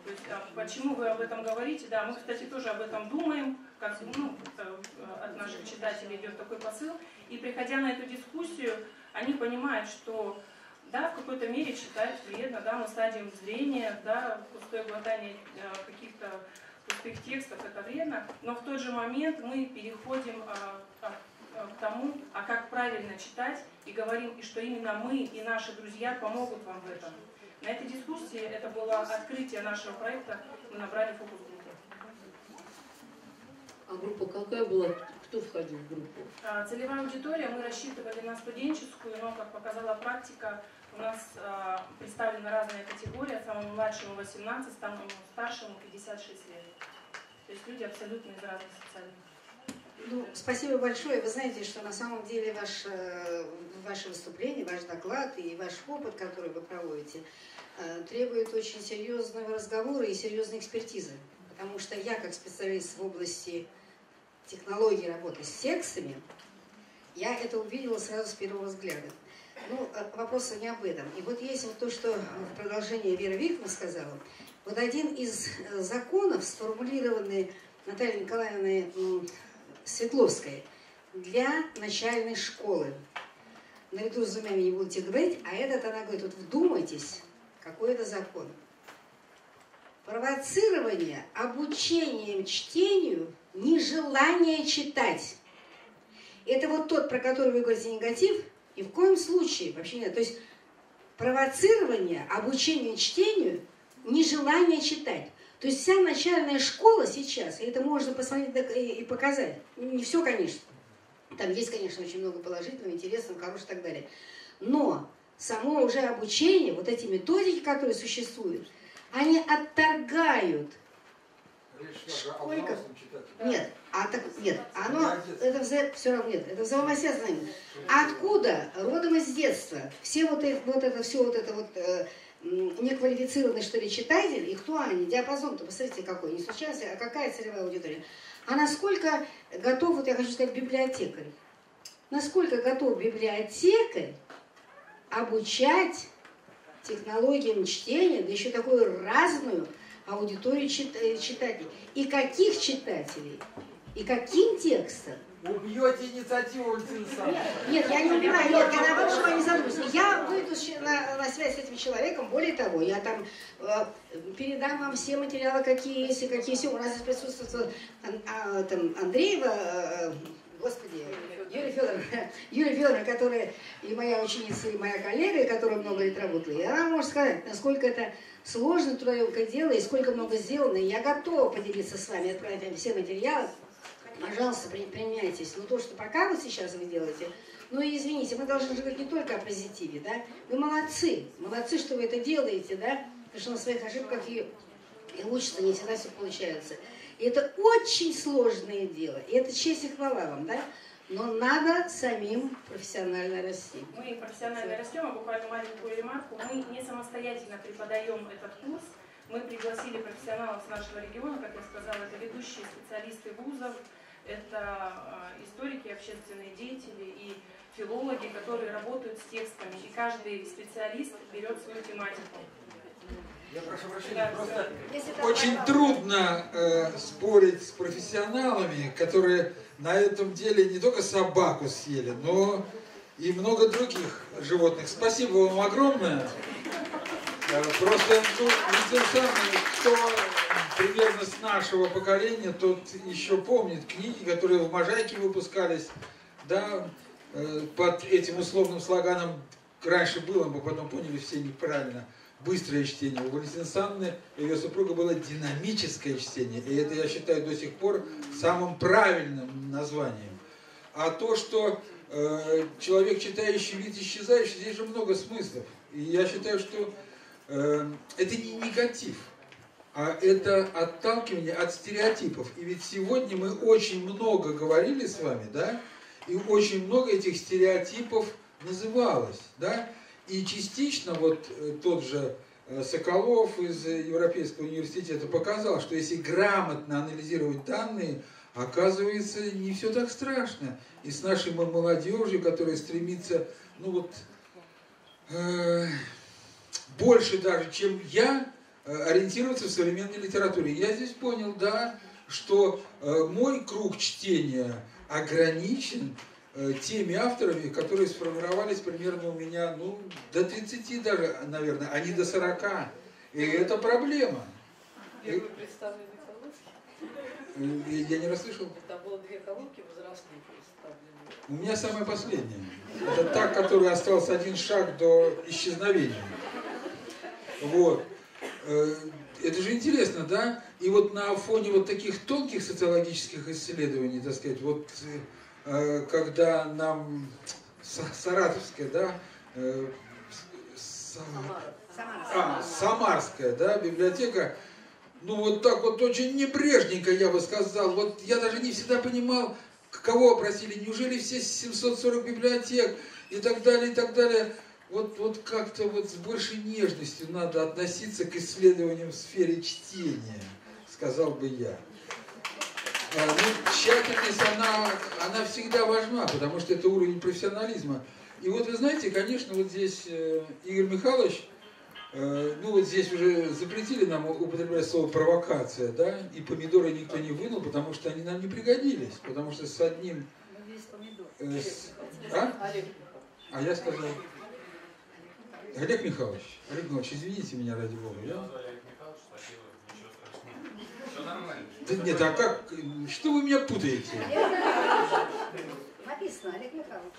То есть, почему вы об этом говорите? Да, мы, кстати, тоже об этом думаем. Как, ну, от наших читателей идет такой посыл. И приходя на эту дискуссию, они понимают, что да, в какой-то мере читать вредно, да, мы садим зрение, да, пустое глотание каких-то пустых текстов, это вредно. Но в тот же момент мы переходим к тому, а как правильно читать, и говорим, и что именно мы и наши друзья помогут вам в этом. На этой дискуссии это было открытие нашего проекта, мы набрали фокус-группу. А группа какая была? Кто входил в группу? Целевая аудитория, мы рассчитывали на студенческую, но, как показала практика, у нас представлена разная категория, от самому младшему 18, самому старшему 56 лет. То есть люди абсолютно из разных социальных. Ну, спасибо большое. Вы знаете, что на самом деле ваше выступление, ваш доклад и ваш опыт, который вы проводите, требует очень серьезного разговора и серьезной экспертизы. Потому что я, как специалист в области технологии работы с текстами, я это увидела сразу с первого взгляда. Ну, вопрос не об этом. И вот есть вот то, что в продолжении Вера Викторовна сказала. Вот один из законов, сформулированный Натальей Николаевной Свердловской для начальной школы. Наряду с двумя не будете говорить, а этот, она говорит, вот вдумайтесь, какой это закон. Провоцирование обучением чтению, нежелание читать. Это вот тот, про который вы говорите, негатив, и в коем случае вообще нет. То есть провоцирование обучением чтению, нежелание читать. То есть вся начальная школа сейчас, и это можно посмотреть и показать, не все, конечно, там есть, конечно, очень много положительного, интересного, хорошего и так далее, но само уже обучение, вот эти методики, которые существуют, они отторгают. Сколько? Нет, а так нет, оно это все равно нет, это взаимосвязано. Откуда родом из детства все вот это неквалифицированный, что ли, читатель, и кто они, диапазон-то, посмотрите, какой, не случайно, а какая целевая аудитория, а насколько готов, вот я хочу сказать, библиотекарь, насколько готов библиотекарь обучать технологиям чтения, да еще такую разную аудиторию читателей, и каких читателей, и каким текстом. Убьете инициативу Валентины Александровны. Нет, я не убиваю, нет, я на большую не задумываюсь. Я выйду на связь с этим человеком, более того, я там передам вам все материалы, какие есть, и какие все. У нас здесь присутствовала Андреева, господи, Юрия Федоровна, которая и моя ученица, и моя коллега, и которая много лет работала. И она может сказать, насколько это сложно, трудоемкое дело, и сколько много сделано. И я готова поделиться с вами, отправить вам все материалы. Пожалуйста, применяйтесь. Но то, что пока вы сейчас делаете, ну и извините, мы должны говорить не только о позитиве, да? Вы молодцы, молодцы, что вы это делаете, да? Потому что на своих ошибках и учатся, не всегда все получается. И это очень сложное дело, и это честь и хвала вам, да? Но надо самим профессионально расти. Мы профессионально растем, а буквально маленькую ремарку, мы не самостоятельно преподаем этот курс. Мы пригласили профессионалов с нашего региона, как я сказала, это ведущие специалисты вузов, это историки, общественные деятели и филологи, которые работают с текстами. И каждый специалист берет свою тематику. Я прошу прощения, просто очень трудно спорить с профессионалами, которые на этом деле не только собаку съели, но и много других животных. Спасибо вам огромное. Просто, ну, кто примерно с нашего поколения, тот еще помнит книги, которые в Можайке выпускались, да, под этим условным слоганом, раньше было, мы потом поняли все неправильно, быстрое чтение. У Валентины Александровны и ее супруга было динамическое чтение, и это, я считаю, до сих пор самым правильным названием. А то, что человек читающий, вид исчезающий, здесь же много смыслов. И я считаю, что это не негатив, а это отталкивание от стереотипов. И ведь сегодня мы очень много говорили с вами, да, и очень много этих стереотипов называлось, да, и частично вот тот же Соколов из Европейского университета показал, что если грамотно анализировать данные, оказывается, не все так страшно. И с нашей молодежью, которая стремится, ну вот, больше даже, чем я, ориентироваться в современной литературе. Я здесь понял, да, что мой круг чтения ограничен теми авторами, которые сформировались примерно у меня, ну, до 30 даже, наверное, а не до 40. И это проблема. Первый представленный колодки. Я не расслышал. Там было две колодки возрастные представлены. У меня самая последняя. Это та, которой остался один шаг до исчезновения. Вот. Это же интересно, да? И вот на фоне вот таких тонких социологических исследований, так сказать, вот когда нам Саратовская, да, Самарская, да, библиотека, ну вот так вот очень небрежненько, я бы сказал, вот я даже не всегда понимал, кого опросили, неужели все 740 библиотек и так далее, и так далее. Вот как-то вот с большей нежностью надо относиться к исследованиям в сфере чтения, сказал бы я. Ну, тщательность, она всегда важна, потому что это уровень профессионализма. И вот вы знаете, конечно, вот здесь Игорь Михайлович, ну вот здесь уже запретили нам употреблять слово провокация, да, и помидоры никто не вынул, потому что они нам не пригодились, потому что с одним... А я сказал... Олег Михайлович, извините меня, ради Бога. Я... Все нормально. Да нет, а как? Что вы меня путаете? Написано, Олег Михайлович.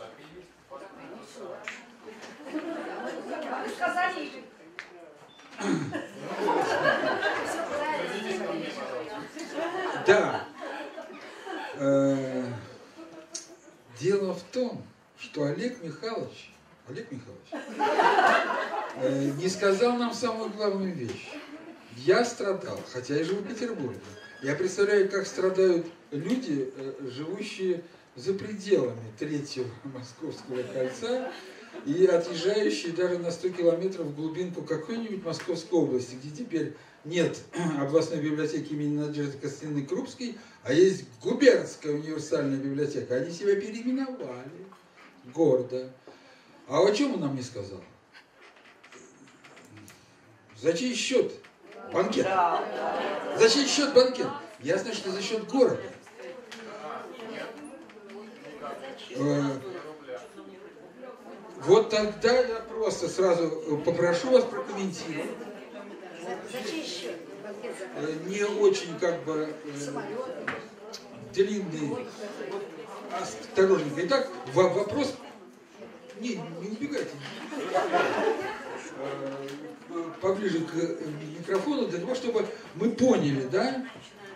Вы сказали. Да. Дело в том, что Олег Михайлович не сказал нам самую главную вещь. Я страдал, хотя я живу в Петербурге. Я представляю, как страдают люди, живущие за пределами третьего Московского кольца и отъезжающие даже на 100 километров в глубинку какой-нибудь Московской области, где теперь нет областной библиотеки имени Надежды Костяниной Крупской, а есть губернская универсальная библиотека. Они себя переименовали гордо. А о чем он нам не сказал? За чей счет банкет? За чей счет банкет? Ясно, что за счет города. Вот тогда я просто сразу попрошу вас прокомментировать. За чей счет банкет? Не очень как бы длинный. Осторожненько. Итак, вопрос... Не убегайте. Поближе к микрофону, для того, чтобы мы поняли, да,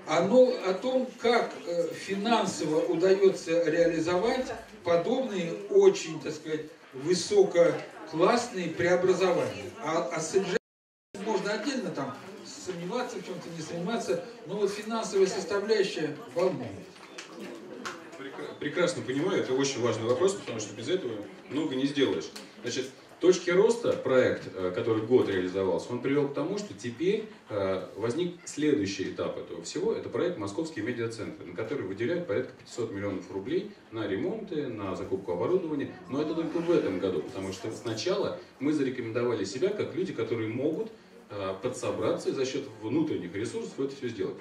о том, как финансово удается реализовать подобные очень, так сказать, высококлассные преобразования. А содержание можно отдельно там сомневаться, в чем-то не сомневаться, но вот финансовая составляющая волнует. Прекрасно понимаю, это очень важный вопрос, потому что без этого много не сделаешь. Значит, точки роста, проект, который год реализовался, он привел к тому, что теперь возник следующий этап этого всего. Это проект «Московские медиацентры», на который выделяют порядка 500 миллионов рублей на ремонты, на закупку оборудования. Но это только в этом году, потому что сначала мы зарекомендовали себя как люди, которые могут подсобраться и за счет внутренних ресурсов это все сделать.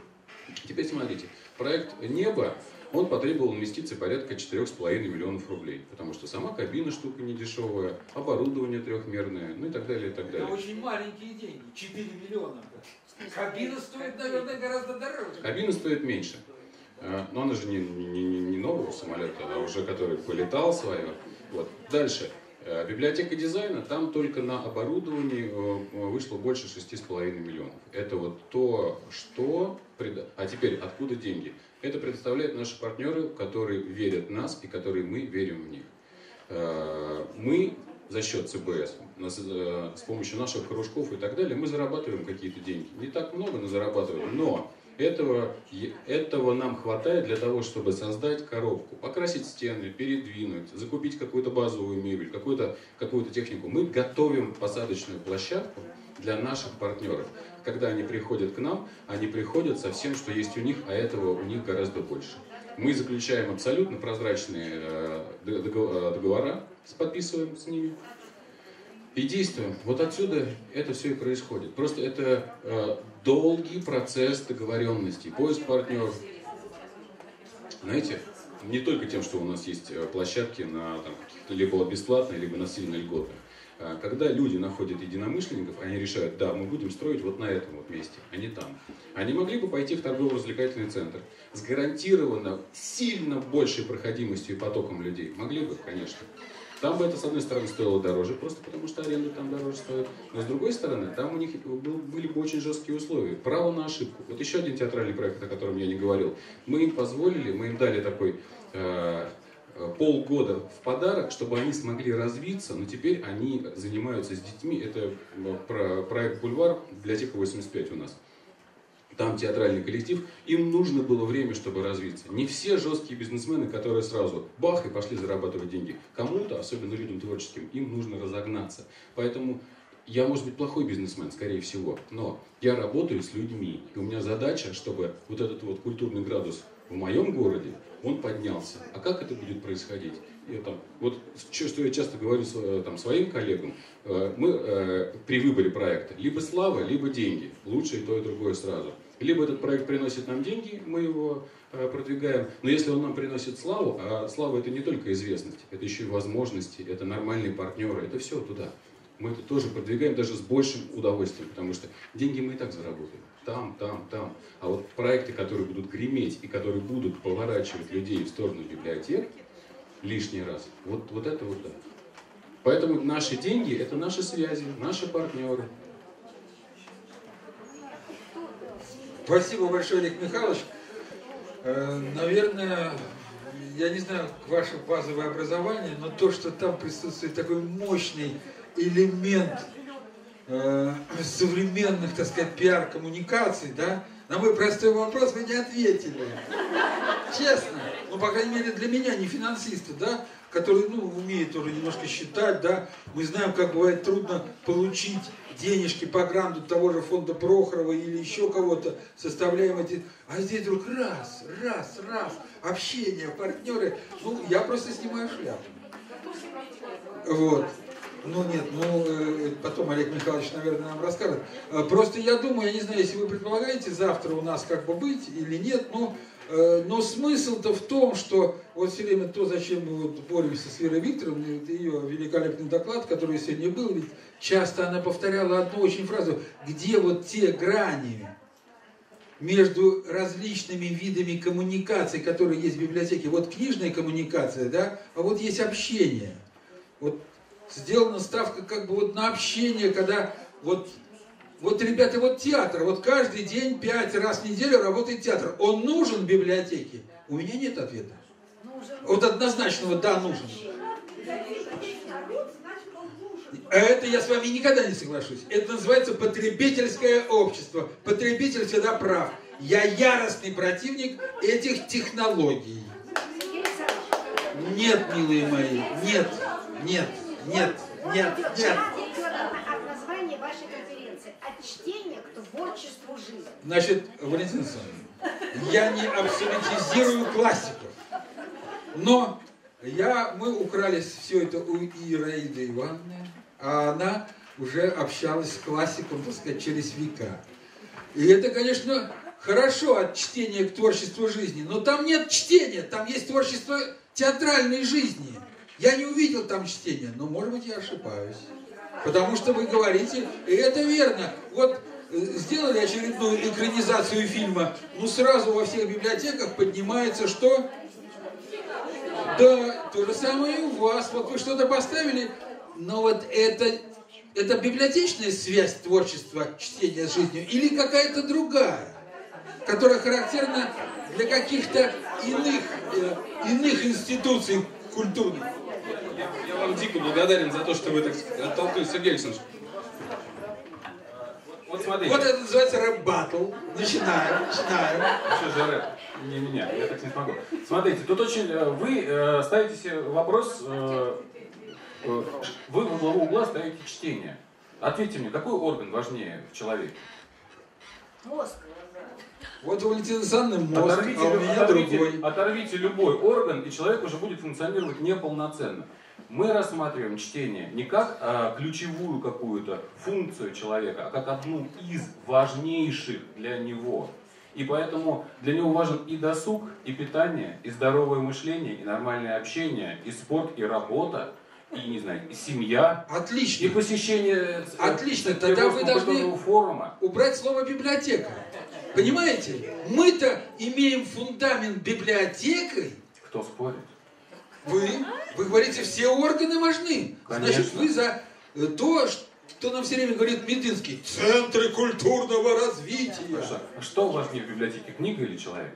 Теперь смотрите, проект «Небо», он потребовал инвестиций порядка 4,5 миллионов рублей, потому что сама кабина штука недешевая, оборудование трехмерное, ну и так далее, и так далее. Это очень маленькие деньги, 4 миллиона. Кабина стоит, наверное, гораздо дороже. Кабина стоит меньше. Но она же не нового самолета, а уже который полетал с вами. Вот. Дальше. Библиотека дизайна, там только на оборудовании вышло больше 6,5 миллионов. Это вот то, что... А теперь откуда деньги? Это предоставляют наши партнеры, которые верят в нас и которые мы верим в них. мы за счет ЦБС, с помощью наших кружков и так далее, мы зарабатываем какие-то деньги. Не так много, но зарабатываем. Но этого нам хватает для того, чтобы создать коробку, покрасить стены, передвинуть, закупить какую-то базовую мебель, какую-то технику. Мы готовим посадочную площадку для наших партнеров. Когда они приходят к нам, они приходят со всем, что есть у них, а этого у них гораздо больше. Мы заключаем абсолютно прозрачные договора, подписываем с ними и действуем. Вот отсюда это все и происходит. Просто это долгий процесс договоренности, поиск партнеров. Знаете, не только тем, что у нас есть площадки на каких-то либо бесплатные, либо на сильные льготы. Когда люди находят единомышленников, они решают, да, мы будем строить вот на этом вот месте, а не там. Они могли бы пойти в торгово-развлекательный центр с гарантированно сильно большей проходимостью и потоком людей. Могли бы, конечно. Там бы это, с одной стороны, стоило дороже, просто потому что аренда там дороже стоит. Но с другой стороны, там у них были бы очень жесткие условия. Право на ошибку. Вот еще один театральный проект, о котором я не говорил. Мы им позволили, мы им дали такой... полгода в подарок, чтобы они смогли развиться, но теперь они занимаются с детьми. Это проект «Бульвар» для типа 85 у нас. Там театральный коллектив. Им нужно было время, чтобы развиться. Не все жесткие бизнесмены, которые сразу бах и пошли зарабатывать деньги. Кому-то, особенно людям творческим, им нужно разогнаться. Поэтому я, может быть, плохой бизнесмен, скорее всего, но я работаю с людьми. И у меня задача, чтобы вот этот вот культурный градус в моем городе он поднялся. А как это будет происходить? Вот что я часто говорю своим коллегам, мы при выборе проекта либо слава, либо деньги. Лучше и то, и другое сразу. Либо этот проект приносит нам деньги, мы его продвигаем. Но если он нам приносит славу, а слава — это не только известность, это еще и возможности, это нормальные партнеры, это все туда. Мы это тоже продвигаем даже с большим удовольствием, потому что деньги мы и так заработаем. Там. А вот проекты, которые будут греметь и которые будут поворачивать людей в сторону библиотек лишний раз, вот это вот да. Поэтому наши деньги — это наши связи, наши партнеры. Спасибо большое, Олег Михайлович. Наверное, я не знаю ваше базовое образование, но то, что там присутствует такой мощный элемент современных, так сказать, пиар-коммуникаций, да, на мой простой вопрос вы не ответили. Честно. Ну, по крайней мере, для меня, не финансиста, да, который, умеет уже немножко считать, да, мы знаем, как бывает трудно получить денежки по гранту того же фонда Прохорова или еще кого-то, составляем эти... А здесь вдруг раз, общение, партнеры. Я просто снимаю шляпу. Вот. Потом Олег Михайлович, наверное, нам расскажет. Просто я думаю, я не знаю, если вы предполагаете, завтра у нас как бы быть или нет, но смысл-то в том, что вот все время то, зачем мы боремся с Верой Викторовной, ее великолепный доклад, который сегодня был, ведь часто она повторяла одну очень фразу, где вот те грани между различными видами коммуникаций, которые есть в библиотеке. Вот книжная коммуникация, да, а вот есть общение. Вот сделана ставка как бы вот на общение, когда вот ребята, вот театр, вот каждый день 5 раз в неделю работает театр. Он нужен библиотеке? У меня нет ответа. Вот однозначного «да, нужен». Это я с вами никогда не соглашусь. Это называется потребительское общество. Потребитель всегда прав. Я яростный противник этих технологий. Нет, милые мои, нет. От названия вашей конференции. От чтения к творчеству жизни. Значит, Валентина Александровна, я не абсолютизирую классиков. Но мы укрались все это у Ираиды Ивановны, а она уже общалась с классиком, так сказать, через века. И это, конечно, хорошо от чтения к творчеству жизни, но там нет чтения, там есть творчество театральной жизни. Я не увидел там чтения, но, может быть, я ошибаюсь. Потому что вы говорите, и это верно. Вот сделали очередную экранизацию фильма, сразу во всех библиотеках поднимается, что... Да, то же самое и у вас. Вот вы что-то поставили, но вот это библиотечная связь творчества, чтения с жизнью, или какая-то другая, которая характерна для каких-то иных институций культурных. вам дико благодарен за то, что вы так оттолкнули, Сергей Александрович. Вот смотрите. Вот это называется рэп-баттл. Начинаем. Что же рэп? Не меня, я так не смогу. Смотрите, тут очень... Вы ставите вопрос... Вы в главу угла ставите чтение. Ответьте мне, какой орган важнее в человеке? Мозг. Вот у Валентины Александровны мозг, оторвите любой орган, и человек уже будет функционировать неполноценно. Мы рассматриваем чтение не как ключевую какую-то функцию человека, а как одну из важнейших для него. И поэтому для него важен и досуг, и питание, и здоровое мышление, и нормальное общение, и спорт, и работа. И, не знаю, семья. Отлично. И посещение... Отлично. Тогда вы должны форума. Убрать слово «библиотека». Понимаете? Мы-то имеем фундамент библиотекой. Кто спорит? Вы говорите, все органы важны. Конечно. Значит, вы за то, что нам все время говорит Мединский. Центры культурного развития. Хорошо. А что важнее в библиотеке? Книга или человек?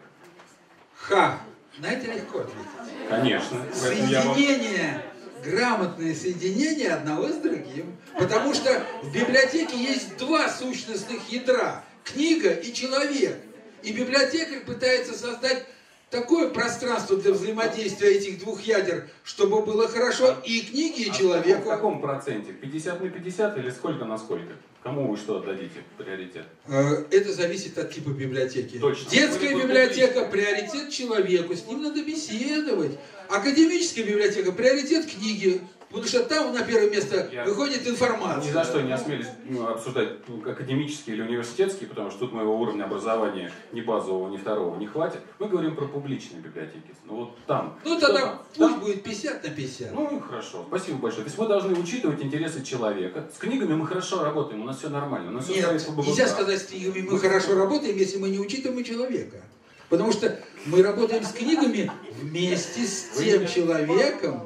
Ха. На это легко ответить. Конечно. Соединение... Грамотное соединение одного с другим. Потому что в библиотеке есть два сущностных ядра. Книга и человек. И библиотека пытается создать такое пространство для взаимодействия этих двух ядер, чтобы было хорошо и книге, и человеку. В каком проценте? 50 на 50 или сколько на сколько? Кому вы что отдадите приоритет? Это зависит от типа библиотеки. Точно. Детская библиотека – приоритет человеку, с ним надо беседовать. Академическая библиотека – приоритет книги, потому что там на первое место выходит информация. Ни за что не осмелюсь обсуждать академические или университетские, потому что тут моего уровня образования ни базового, ни второго не хватит. Мы говорим про публичные библиотеки. Ну вот там. Ну тогда пусть будет 50 на 50. Ну хорошо, спасибо большое. То есть мы должны учитывать интересы человека. С книгами мы хорошо работаем. У нас все нормально. У нас нет, все нельзя сказать, что мы хорошо работаем, если мы не учитываем человека. Потому что мы работаем с книгами вместе с тем человеком,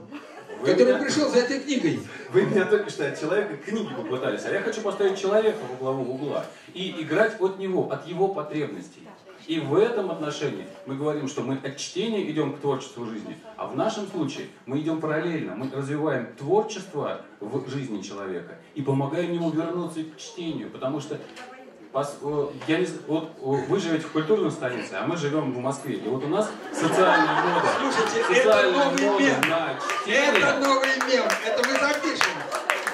который пришел за этой книгой. Вы меня только что от человека книги попытались, а я хочу поставить человека в главу угла и играть от него, от его потребностей. И в этом отношении мы говорим, что мы от чтения идем к творчеству жизни, а в нашем случае мы идем параллельно, мы развиваем творчество в жизни человека и помогаем ему вернуться к чтению, потому что вы живете в культурном столице, а мы живем в Москве, и вот у нас социальная мода. Слушайте, социальная это новый мем, это новый мем, это мы запишем.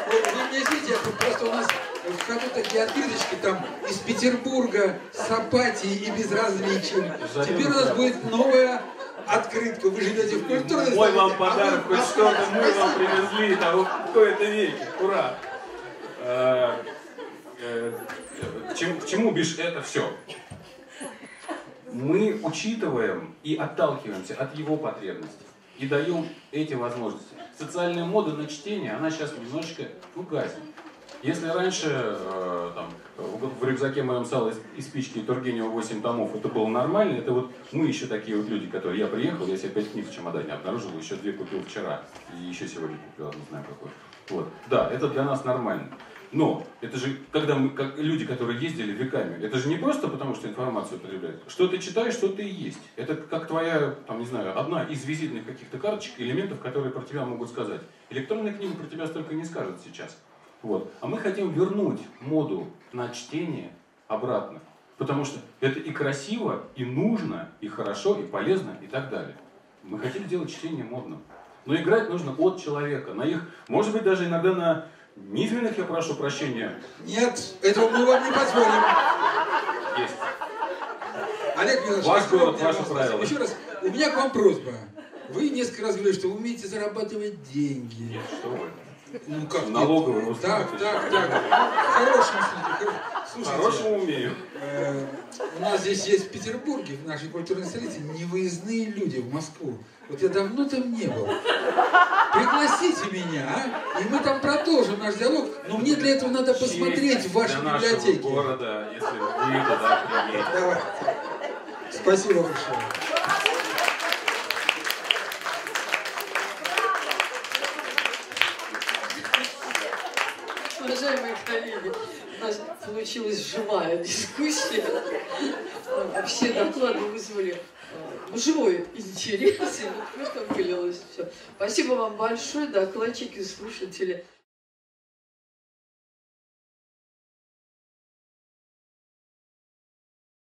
Вы не видите, просто у нас... В какой-то геотридочке там из Петербурга с апатией и безразличием. Теперь у нас будет новая открытка. Вы живете в культурной стране. Мой вам подарок, хоть что-то мы вам привезли там в какой-то веке. Ура! К чему бишь это все? Мы учитываем и отталкиваемся от его потребностей. И даем эти возможности. Социальная мода на чтение, она сейчас немножечко угаснет. Если раньше там, в рюкзаке моем сало и спички и Тургенева 8 томов, это было нормально, это вот мы еще такие вот люди, которые я приехал, я себе 5 книг в чемодане обнаружил, еще 2 купил вчера, и еще сегодня купил, не знаю какой. Вот. Да, это для нас нормально. Но это же, когда мы, как люди, которые ездили веками, это же не просто потому, что информацию потребляют. Что ты читаешь, что ты и есть. Это как твоя, там, не знаю, одна из визитных каких-то карточек, элементов, которые про тебя могут сказать. Электронная книга про тебя столько не скажет сейчас. Вот. А мы хотим вернуть моду на чтение обратно, потому что это и красиво, и нужно, и хорошо, и полезно, и так далее. Мы хотим делать чтение модным, но играть нужно от человека, на их, может быть, даже иногда на низменных, я прошу прощения. Нет, этого мы вам не позволим. Есть. Олег Михайлович, ваш город, ваши правила. Еще раз, у меня к вам просьба. Вы несколько раз говорили, что вы умеете зарабатывать деньги. Нет, что вы. Ну как? Налоговый уст. Так. Слушайте, хорошему умею. У нас здесь есть в Петербурге, в нашей культурной столице, невыездные люди в Москву. Вот я давно там не был. Пригласите меня, а? И мы там продолжим наш диалог. Но мне для этого надо посмотреть в вашей библиотеке. Города, если вы туда приедете. Давайте. Спасибо большое. Уважаемые коллеги, у нас получилась живая дискуссия. Все доклады вызвали живое изучение. Просто вылилось все. Спасибо вам большое, докладчики, слушатели.